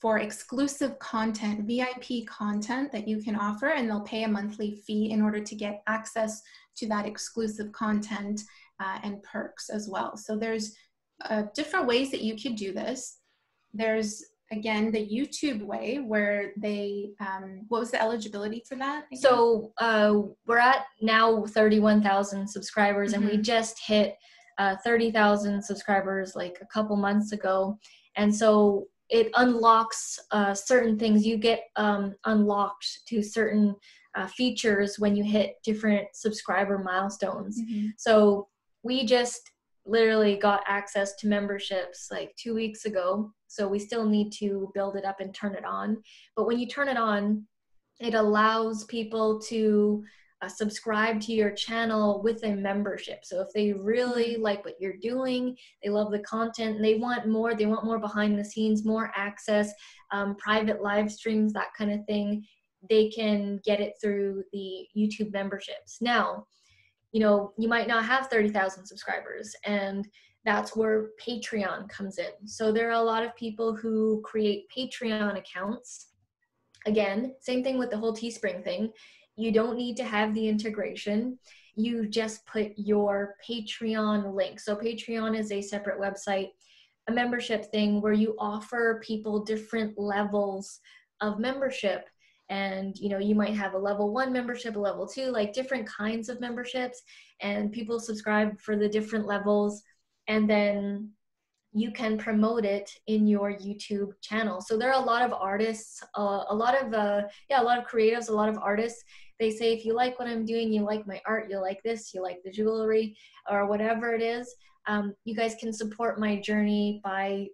for exclusive content, VIP content that you can offer, and they'll pay a monthly fee in order to get access to that exclusive content and perks as well. So there's different ways that you could do this. There's, again, the YouTube way where they, what was the eligibility for that? So we're at now 31,000 subscribers, and we just hit 30,000 subscribers like a couple months ago. And so it unlocks certain things. You get unlocked to certain features when you hit different subscriber milestones. So we just literally got access to memberships like 2 weeks ago. So we still need to build it up and turn it on. But when you turn it on, it allows people to subscribe to your channel with a membership. So if they really like what you're doing, they love the content, they want more behind the scenes, more access, private live streams, that kind of thing, they can get it through the YouTube memberships. Now, you know, you might not have 30,000 subscribers, and that's where Patreon comes in. So there are a lot of people who create Patreon accounts. Again, same thing with the whole Teespring thing. You don't need to have the integration. You just put your Patreon link. So Patreon is a separate website, a membership thing where you offer people different levels of membership. And, you know, you might have a level 1 membership, a level 2, like different kinds of memberships, and people subscribe for the different levels. And then you can promote it in your YouTube channel. So there are a lot of artists, a lot of creatives, a lot of artists. They say, if you like what I'm doing, you like my art, you like this, you like the jewelry or whatever it is, you guys can support my journey by,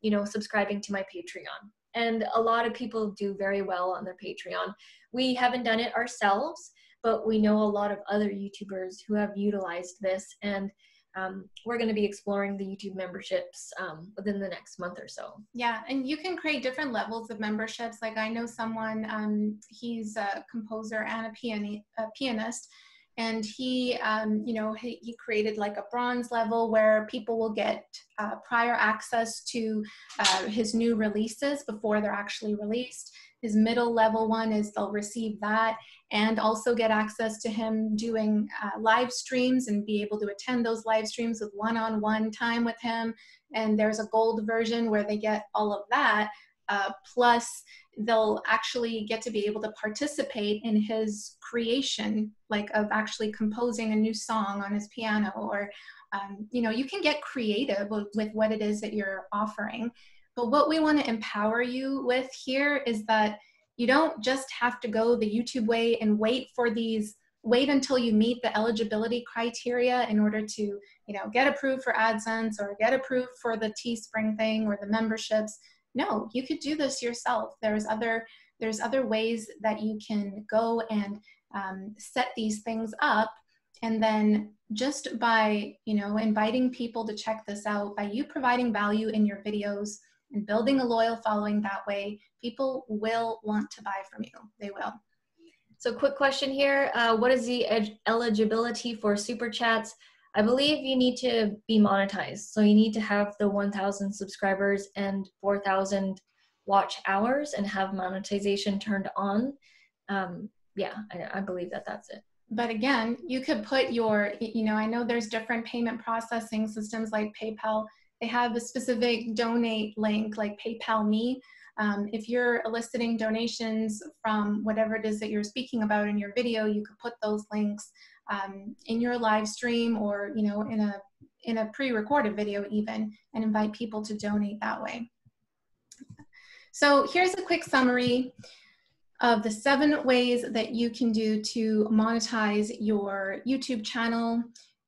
you know, subscribing to my Patreon. And a lot of people do very well on their Patreon. We haven't done it ourselves, but we know a lot of other YouTubers who have utilized this, and we're going to be exploring the YouTube memberships within the next month or so. Yeah, and you can create different levels of memberships. Like I know someone, he's a composer and a pianist, and he, you know, he created like a bronze level where people will get prior access to his new releases before they're actually released. His middle level one is they'll receive that and also get access to him doing live streams and be able to attend those live streams with one-on-one time with him. And there's a gold version where they get all of that. Plus, they'll actually get to be able to participate in his creation, like of actually composing a new song on his piano, or, you know, you can get creative with what it is that you're offering. But what we want to empower you with here is that you don't just have to go the YouTube way and wait until you meet the eligibility criteria in order to, you know, get approved for AdSense or get approved for the Teespring thing or the memberships. No, you could do this yourself. There's other ways that you can go and set these things up And then just by, you know, inviting people to check this out, by you providing value in your videos and building a loyal following that way, people will want to buy from you. They will. So quick question here. What is the eligibility for super chats? I believe you need to be monetized. So you need to have the 1,000 subscribers and 4,000 watch hours and have monetization turned on. Yeah, I believe that that's it. But again, you could put your, you know, I know there's different payment processing systems like PayPal. They have a specific donate link like PayPal Me. If you're eliciting donations from whatever it is that you're speaking about in your video, you could put those links in your live stream or, you know, in a pre-recorded video even, and invite people to donate that way. So here's a quick summary of the 7 ways that you can do to monetize your YouTube channel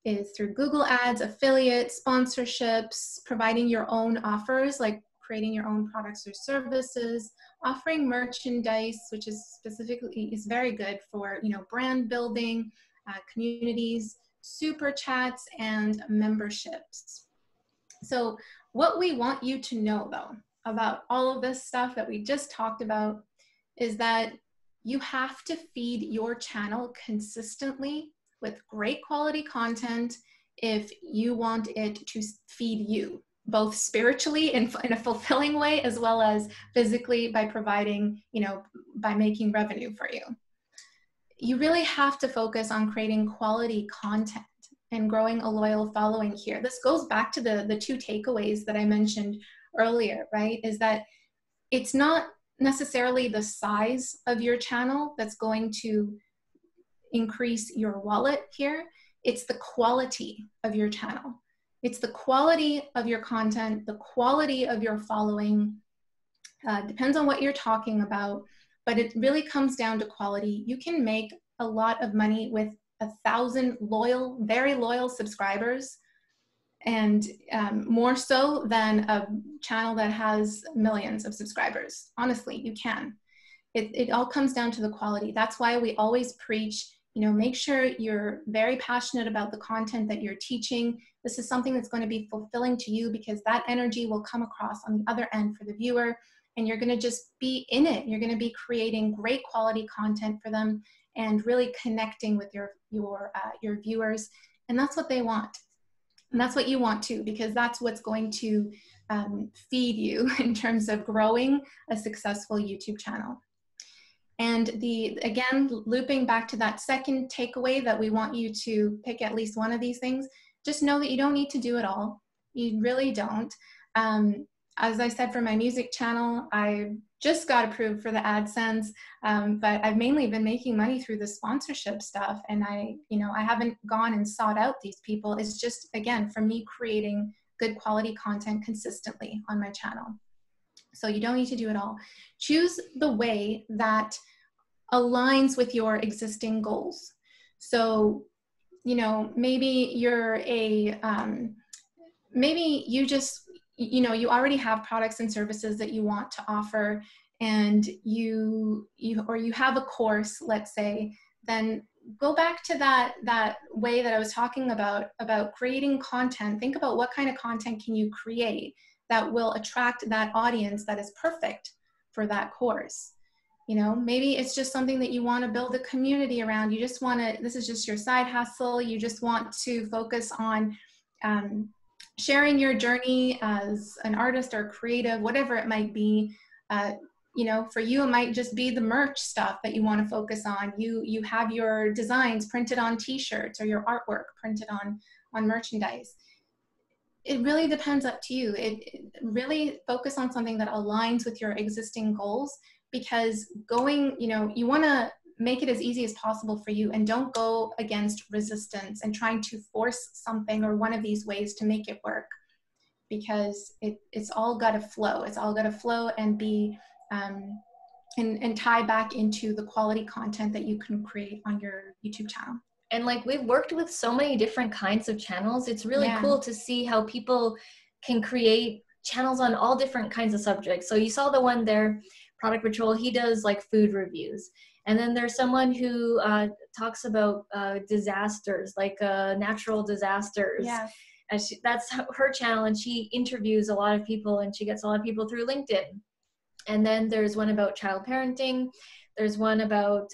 is through Google Ads, affiliate, sponsorships, providing your own offers, like creating your own products or services, offering merchandise, which is specifically, is very good for, you know, brand building, communities, super chats, and memberships. So what we want you to know though, about all of this stuff that we just talked about is that you have to feed your channel consistently with great quality content if you want it to feed you, both spiritually in a fulfilling way, as well as physically by providing, you know, by making revenue for you. You really have to focus on creating quality content and growing a loyal following here. This goes back to the 2 takeaways that I mentioned earlier, right? Is that it's not necessarily the size of your channel that's going to increase your wallet here. It's the quality of your channel. It's the quality of your content, the quality of your following, depends on what you're talking about, but it really comes down to quality. You can make a lot of money with 1,000 loyal, very loyal subscribers, and more so than a channel that has millions of subscribers. Honestly, you can. It all comes down to the quality. That's why we always preach, you know, make sure you're very passionate about the content that you're teaching. This is something that's going to be fulfilling to you because that energy will come across on the other end for the viewer, and you're going to just be in it. You're going to be creating great quality content for them and really connecting with your viewers, and that's what they want. And that's what you want too, because that's what's going to feed you in terms of growing a successful YouTube channel. And again, looping back to that second takeaway that we want you to pick at least one of these things, just know that you don't need to do it all. You really don't. As I said, for my music channel, I just got approved for the AdSense, but I've mainly been making money through the sponsorship stuff. And I haven't gone and sought out these people. It's just, again, for me creating good quality content consistently on my channel. So you don't need to do it all. Choose the way that aligns with your existing goals. So, you know, maybe you're maybe you just, you know, you already have products and services that you want to offer, and you have a course, let's say, then go back to that way that I was talking about creating content. Think about what kind of content can you create that will attract that audience that is perfect for that course. You know, maybe it's just something that you want to build a community around. You just want to, this is just your side hustle. You just want to focus on, sharing your journey as an artist or creative, whatever it might be. You know, for you, it might just be the merch stuff that you want to focus on. You have your designs printed on t-shirts or your artwork printed on merchandise. It really depends, up to you. It really, focus on something that aligns with your existing goals, because going, you know, you want to make it as easy as possible for you, and don't go against resistance and trying to force something or one of these ways to make it work, because it's all got to flow. It's all got to flow and be, and tie back into the quality content that you can create on your YouTube channel. And like, we've worked with so many different kinds of channels. It's really cool to see how people can create channels on all different kinds of subjects. So you saw the one there, Product Patrol, he does like food reviews. And then there's someone who talks about disasters, like natural disasters. Yeah. And she, that's her channel, and she interviews a lot of people, and she gets a lot of people through LinkedIn. And then there's one about child parenting. There's one about,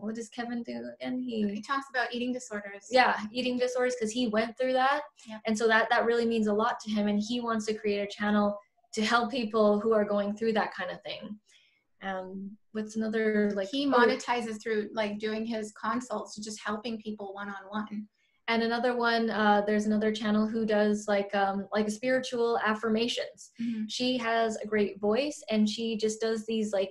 what does Kevin do? And he talks about eating disorders. Yeah, eating disorders, because he went through that. Yeah. And so that really means a lot to him. And he wants to create a channel to help people who are going through that kind of thing. What's another, like, he monetizes through like doing his consults, just helping people one-on-one. And another one, there's another channel who does like spiritual affirmations. Mm-hmm. She has a great voice, and she just does these like,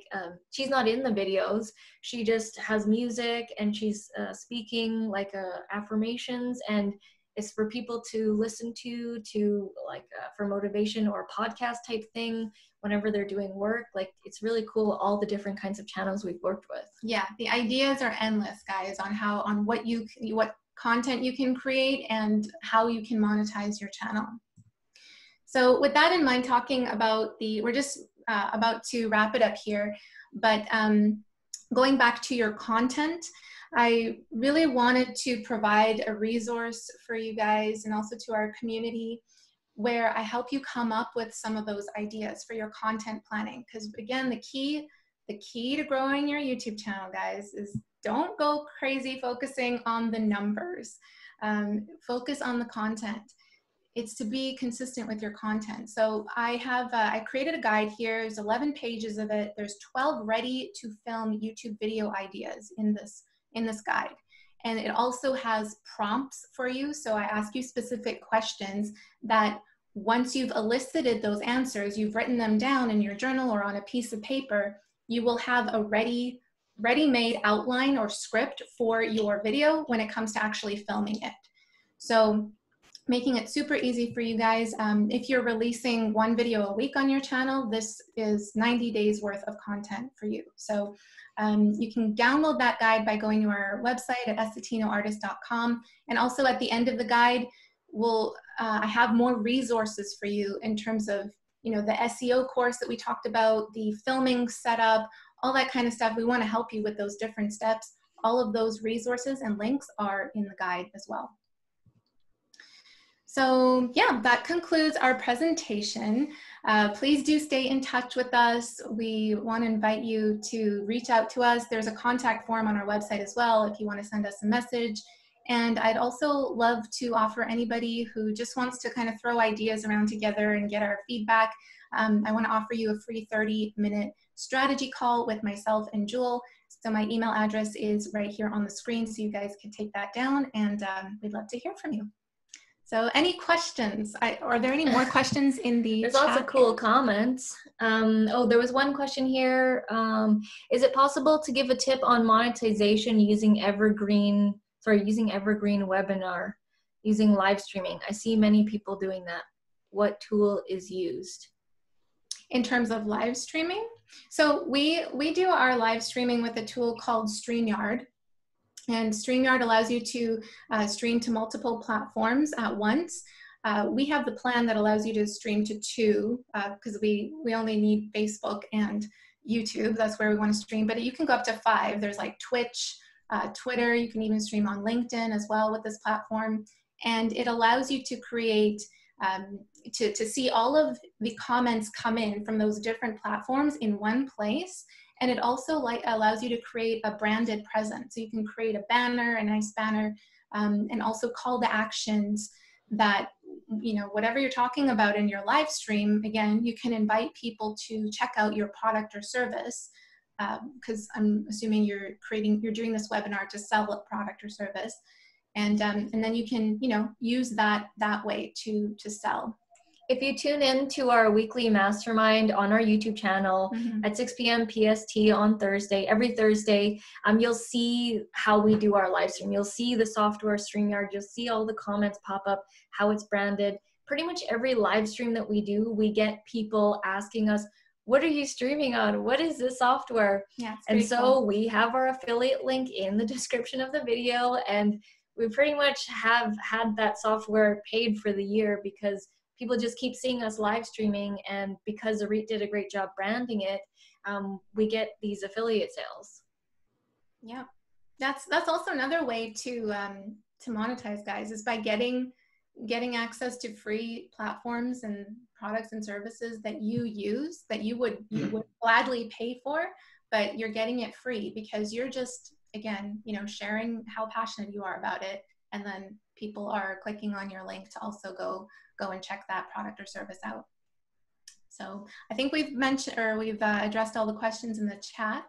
she's not in the videos. She just has music, and she's speaking like affirmations, and it's for people to listen to like for motivation or podcast type thing whenever they're doing work. Like, it's really cool, all the different kinds of channels we've worked with. Yeah, the ideas are endless, guys, on how, on what you can, what content you can create and how you can monetize your channel. So with that in mind, talking about the, we're just about to wrap it up here, but going back to your content, I really wanted to provide a resource for you guys and also to our community where I help you come up with some of those ideas for your content planning. Because again, the key to growing your YouTube channel, guys, is don't go crazy focusing on the numbers. Focus on the content. It's to be consistent with your content. So I have, I created a guide here. There's 11 pages of it. There's 12 ready to film YouTube video ideas in this guide. And it also has prompts for you. So I ask you specific questions that once you've elicited those answers, you've written them down in your journal or on a piece of paper, you will have a ready-made outline or script for your video when it comes to actually filming it. So making it super easy for you guys. If you're releasing one video a week on your channel, this is 90 days worth of content for you. So you can download that guide by going to our website at essetinoartists.com. And also at the end of the guide, I have more resources for you in terms of, you know, the SEO course that we talked about, the filming setup, all that kind of stuff. We want to help you with those different steps. All of those resources and links are in the guide as well. So yeah, that concludes our presentation. Please do stay in touch with us. We want to invite you to reach out to us. There's a contact form on our website as well if you want to send us a message. And I'd also love to offer anybody who just wants to kind of throw ideas around together and get our feedback. I want to offer you a free 30-minute strategy call with myself and Jewel. So my email address is right here on the screen, so you guys can take that down, and we'd love to hear from you. So any questions? Are there any more questions in the There's chat? Lots of cool comments. Oh, there was one question here. Is it possible to give a tip on monetization using Evergreen webinar, using live streaming? I see many people doing that. What tool is used? In terms of live streaming? So we do our live streaming with a tool called StreamYard. And StreamYard allows you to stream to multiple platforms at once. We have the plan that allows you to stream to two, because we only need Facebook and YouTube. That's where we want to stream, but you can go up to 5. There's like Twitch, Twitter. You can even stream on LinkedIn as well with this platform. And it allows you to create, to see all of the comments come in from those different platforms in one place. And it also allows you to create a branded presence. So you can create a banner, a nice banner, and also call to actions that, you know, whatever you're talking about in your live stream, again, you can invite people to check out your product or service, because I'm assuming you're doing this webinar to sell a product or service. And then you can, you know, use that way to sell. If you tune in to our weekly mastermind on our YouTube channel at 6 p.m. PST on Thursday, every Thursday, you'll see how we do our live stream. You'll see the software StreamYard. You'll see all the comments pop up, how it's branded. Pretty much every live stream that we do, we get people asking us, what are you streaming on? What is this software? Yeah, and so cool. We have our affiliate link in the description of the video, and we pretty much have had that software paid for the year because people just keep seeing us live streaming, and because Auret did a great job branding it, we get these affiliate sales. Yeah, that's also another way to monetize, guys, is by getting access to free platforms and products and services that you use that you would gladly pay for, but you're getting it free because you're just, again, you know, sharing how passionate you are about it, and then people are clicking on your link to also go and check that product or service out. So I think we've mentioned, or we've addressed all the questions in the chat.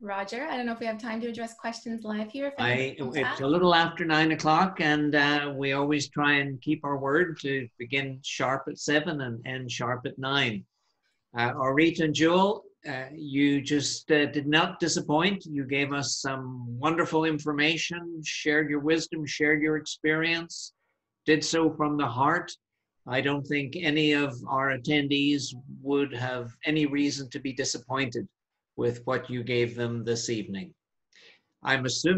Roger, I don't know if we have time to address questions live here. It's a little after 9 o'clock, and we always try and keep our word to begin sharp at 7 and end sharp at 9. Auret and Jewel, you just did not disappoint. You gave us some wonderful information, shared your wisdom, shared your experience, did so from the heart. I don't think any of our attendees would have any reason to be disappointed with what you gave them this evening. I'm assuming